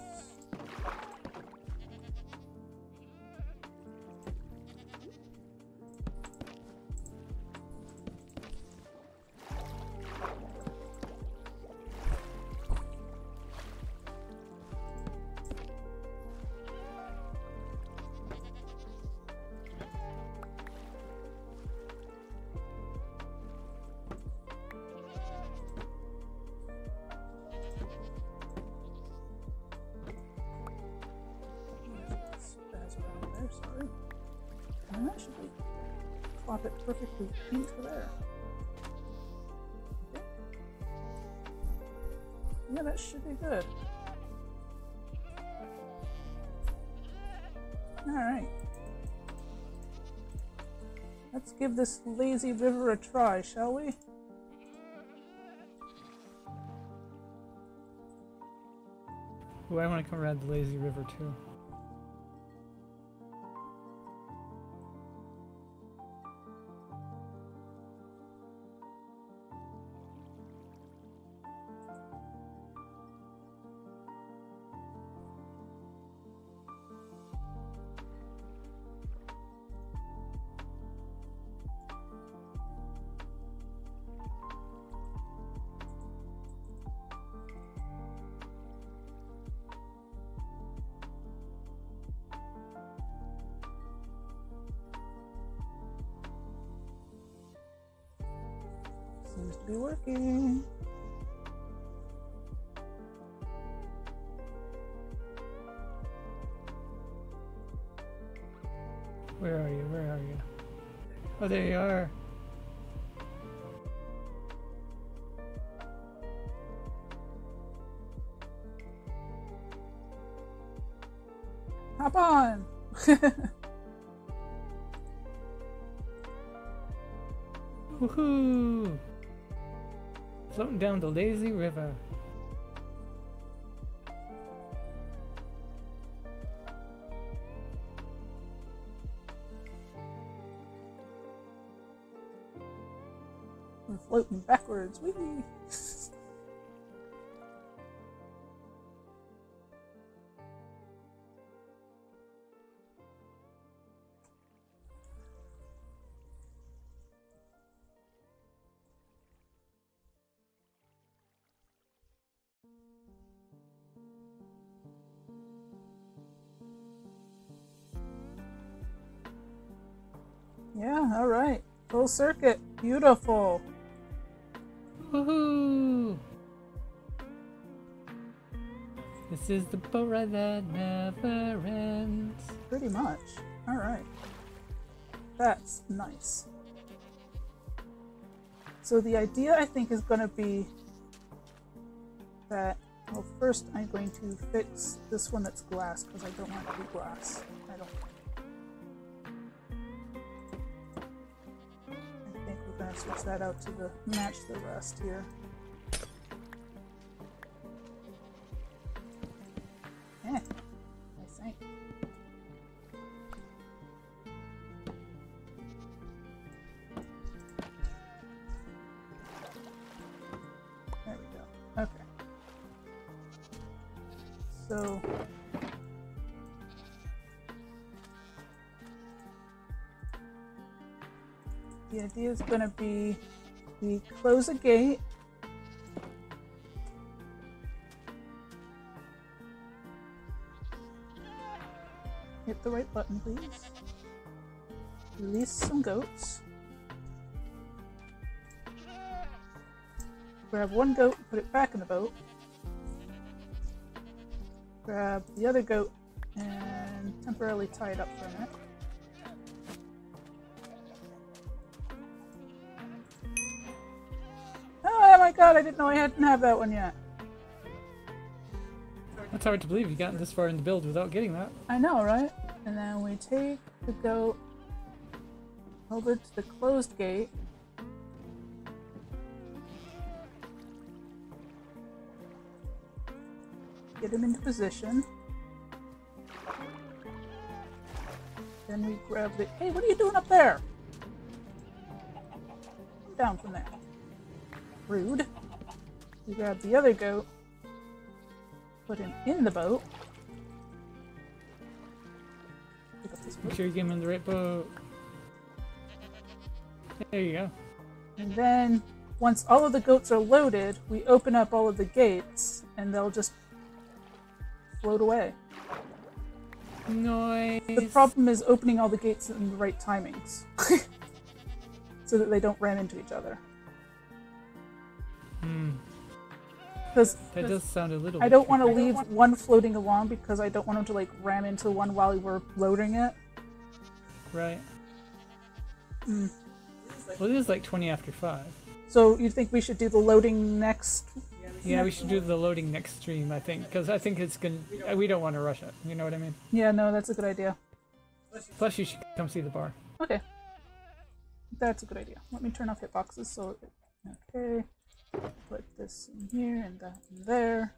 Sorry. And that should be plop it perfectly into there. Okay. Yeah, that should be good. Alright. Let's give this lazy river a try, shall we? Ooh, I want to come around the lazy river too. Seems to be working. Where are you? Where are you? Oh, there you are. Hop on. Woohoo! Floating down the lazy river. We're floating backwards. Whee! Yeah, all right. Full circuit. Beautiful. Woohoo! This is the boat ride that never ends. Pretty much. All right. That's nice. So the idea, I think, is going to be that, well, first I'm going to fix this one that's glass because I don't want it to be glass. I don't. Switch that out to the match the rest here. Yeah, I think. There we go. Okay. So. The idea is going to be we close a gate, hit the right button please, release some goats, grab one goat and put it back in the boat, grab the other goat and temporarily tie it up for a minute. Oh my god, I didn't know I hadn't had that one yet. That's hard to believe you've gotten this far in the build without getting that. I know, right? And then we take the goat over to the closed gate. Get him into position. Then we grab the— hey, what are you doing up there? Come down from there. Rude. We grab the other goat. Put him in the boat. Pick up this boat. Make sure you get him in the right boat. There you go. And then, once all of the goats are loaded, we open up all of the gates, and they'll just float away. Nice. The problem is opening all the gates in the right timings, so that they don't ram into each other. Hmm. That does sound a little— I don't want to leave one floating along because I don't want him to like ram into one while we're loading it. Right. Mm. Well, it is like 20 after 5. So you think we should do the loading next? Yeah, we should do the loading next stream, I think, because I think it's gonna— we don't want to rush it. You know what I mean? Yeah, no, that's a good idea. Plus, you should come see the bar. Okay. That's a good idea. Let me turn off hitboxes so. Okay. Put this in here and that in there.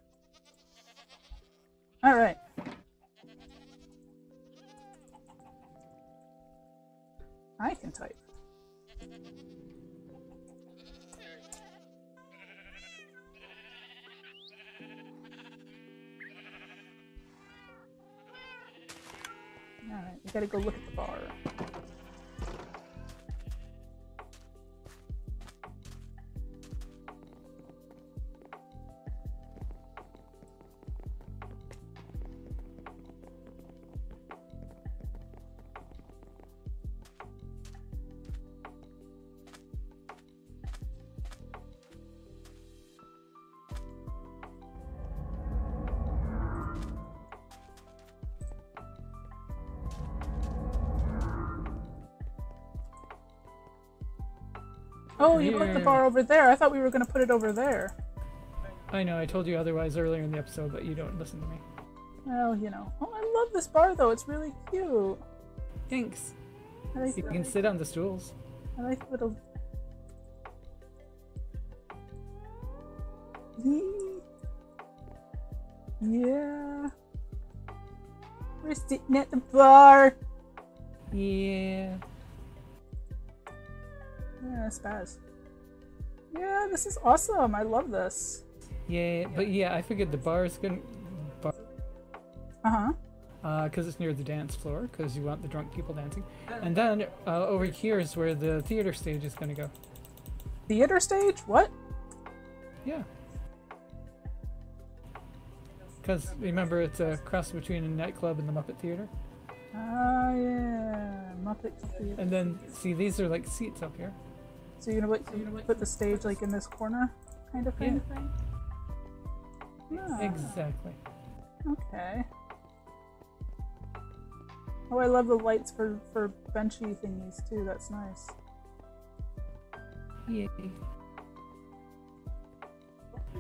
All right. I can type. All right, we gotta go look at the bar. Oh, you put the bar over there. I thought we were going to put it over there. I know, I told you otherwise earlier in the episode, but you don't listen to me. Well, you know. Oh, I love this bar, though. It's really cute. Thanks. You can sit on the stools. I like little... Yeah. We're sitting at the bar. Yeah. Yeah, spaz. Yeah, this is awesome. I love this. Yeah, but yeah, I figured the bar is gonna— because it's near the dance floor, because you want the drunk people dancing. And then over here is where the theater stage is gonna go. Theater stage? What? Yeah. Because remember, it's a cross between a nightclub and the Muppet Theater. Oh yeah, Muppet Theater. And then see, these are like seats up here. So you're gonna like put the stage like in this corner, kind of thing. Yeah. Exactly. Okay. Oh, I love the lights for benchy thingies too. That's nice. Yay.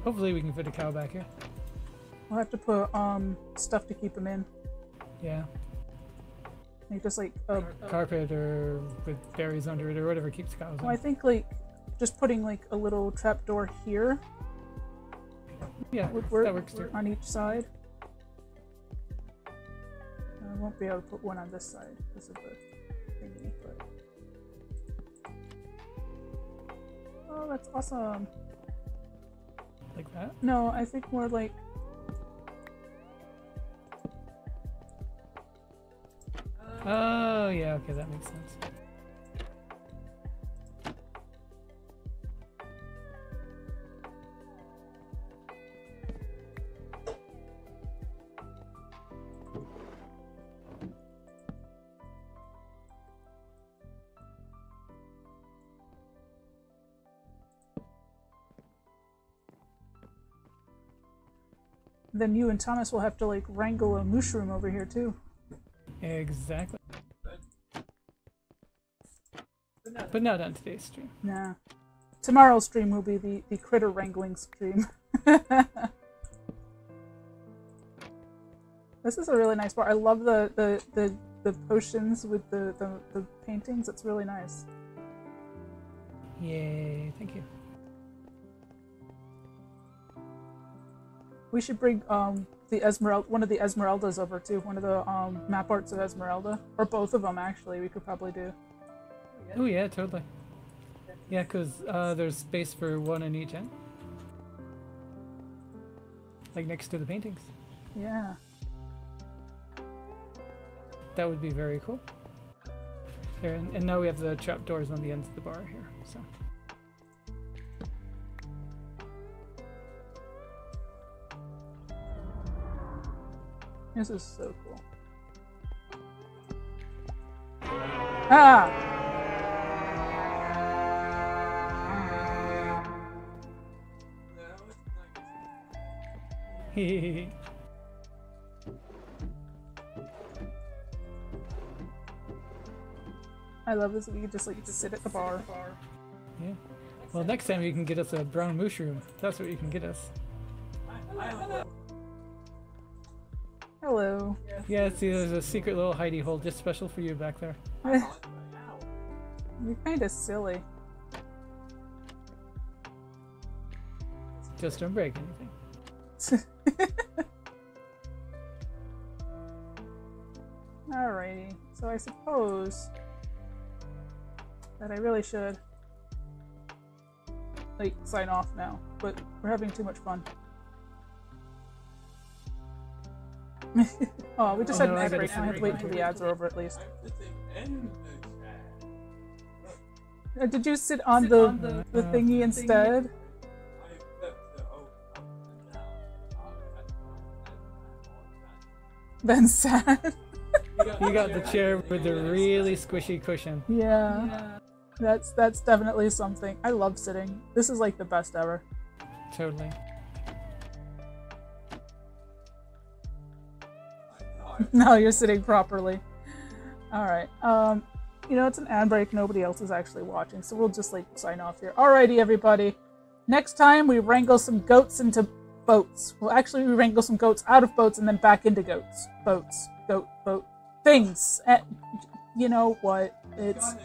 Hopefully we can fit a cow back here. We'll have to put stuff to keep them in. Yeah. Like just like a carpet or with berries under it or whatever keeps cows. Well, I think like just putting like a little trapdoor here. Yeah, would work. That works too. On each side. I won't be able to put one on this side because of the thingy. But... oh, that's awesome. Like that? No, I think more like. Oh, yeah, okay, that makes sense. Then you and Thomas will have to, like, wrangle a mushroom over here, too. Exactly. But not on today's stream. Nah. Tomorrow's stream will be the critter wrangling stream. This is a really nice bar. I love the potions with the paintings. It's really nice. Yay, thank you. We should bring one of the Esmeraldas over too. One of the map arts of Esmeralda. Or both of them, actually. We could probably do. Oh yeah, totally. Yeah, because there's space for one in each end. Like next to the paintings. Yeah. That would be very cool. There, and now we have the trap doors on the ends of the bar here. So. This is so cool. Ah! Hehehe. I love this. We could just like sit at the bar. Yeah. Well, next time you can get us a brown mushroom. That's what you can get us. Hello. Yeah. See, there's a secret little hidey hole just special for you back there. You're kind of silly. Just don't break anything. Alrighty. So I suppose. That I really should, like, sign off now, but we're having too much fun. Oh, we just had an ad break, so I have to wait until the ads are over at least. Did you sit on the thingy instead? Then sat. You got the chair with the really squishy cushion. Yeah. That's definitely something. I love sitting. This is like the best ever. Totally. No, you're sitting properly. All right. You know, it's an ad break. Nobody else is actually watching, so we'll just like sign off here. Alrighty, everybody. Next time we wrangle some goats into boats. Well, actually, we wrangle some goats out of boats and then back into goats. Boats. Goat. Boat. Things. And, you know what? It's.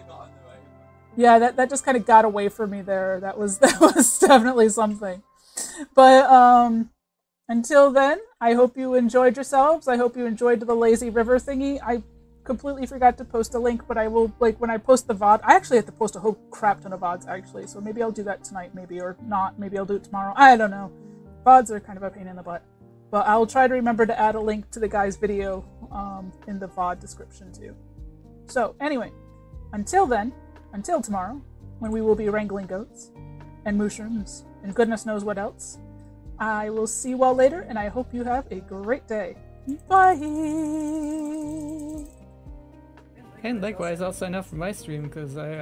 Yeah, that just kind of got away from me there. That was definitely something. But until then, I hope you enjoyed yourselves. I hope you enjoyed the lazy river thingy. I completely forgot to post a link, but I will, like, when I post the VOD, I actually have to post a whole crap ton of VODs, actually. So maybe I'll do that tonight, maybe, or not. Maybe I'll do it tomorrow. I don't know. VODs are kind of a pain in the butt. But I'll try to remember to add a link to the guy's video in the VOD description, too. So, anyway, until then, until tomorrow, when we will be wrangling goats and mushrooms and goodness knows what else, I will see you all later, and I hope you have a great day. Bye! And likewise, I'll sign up for my stream, because I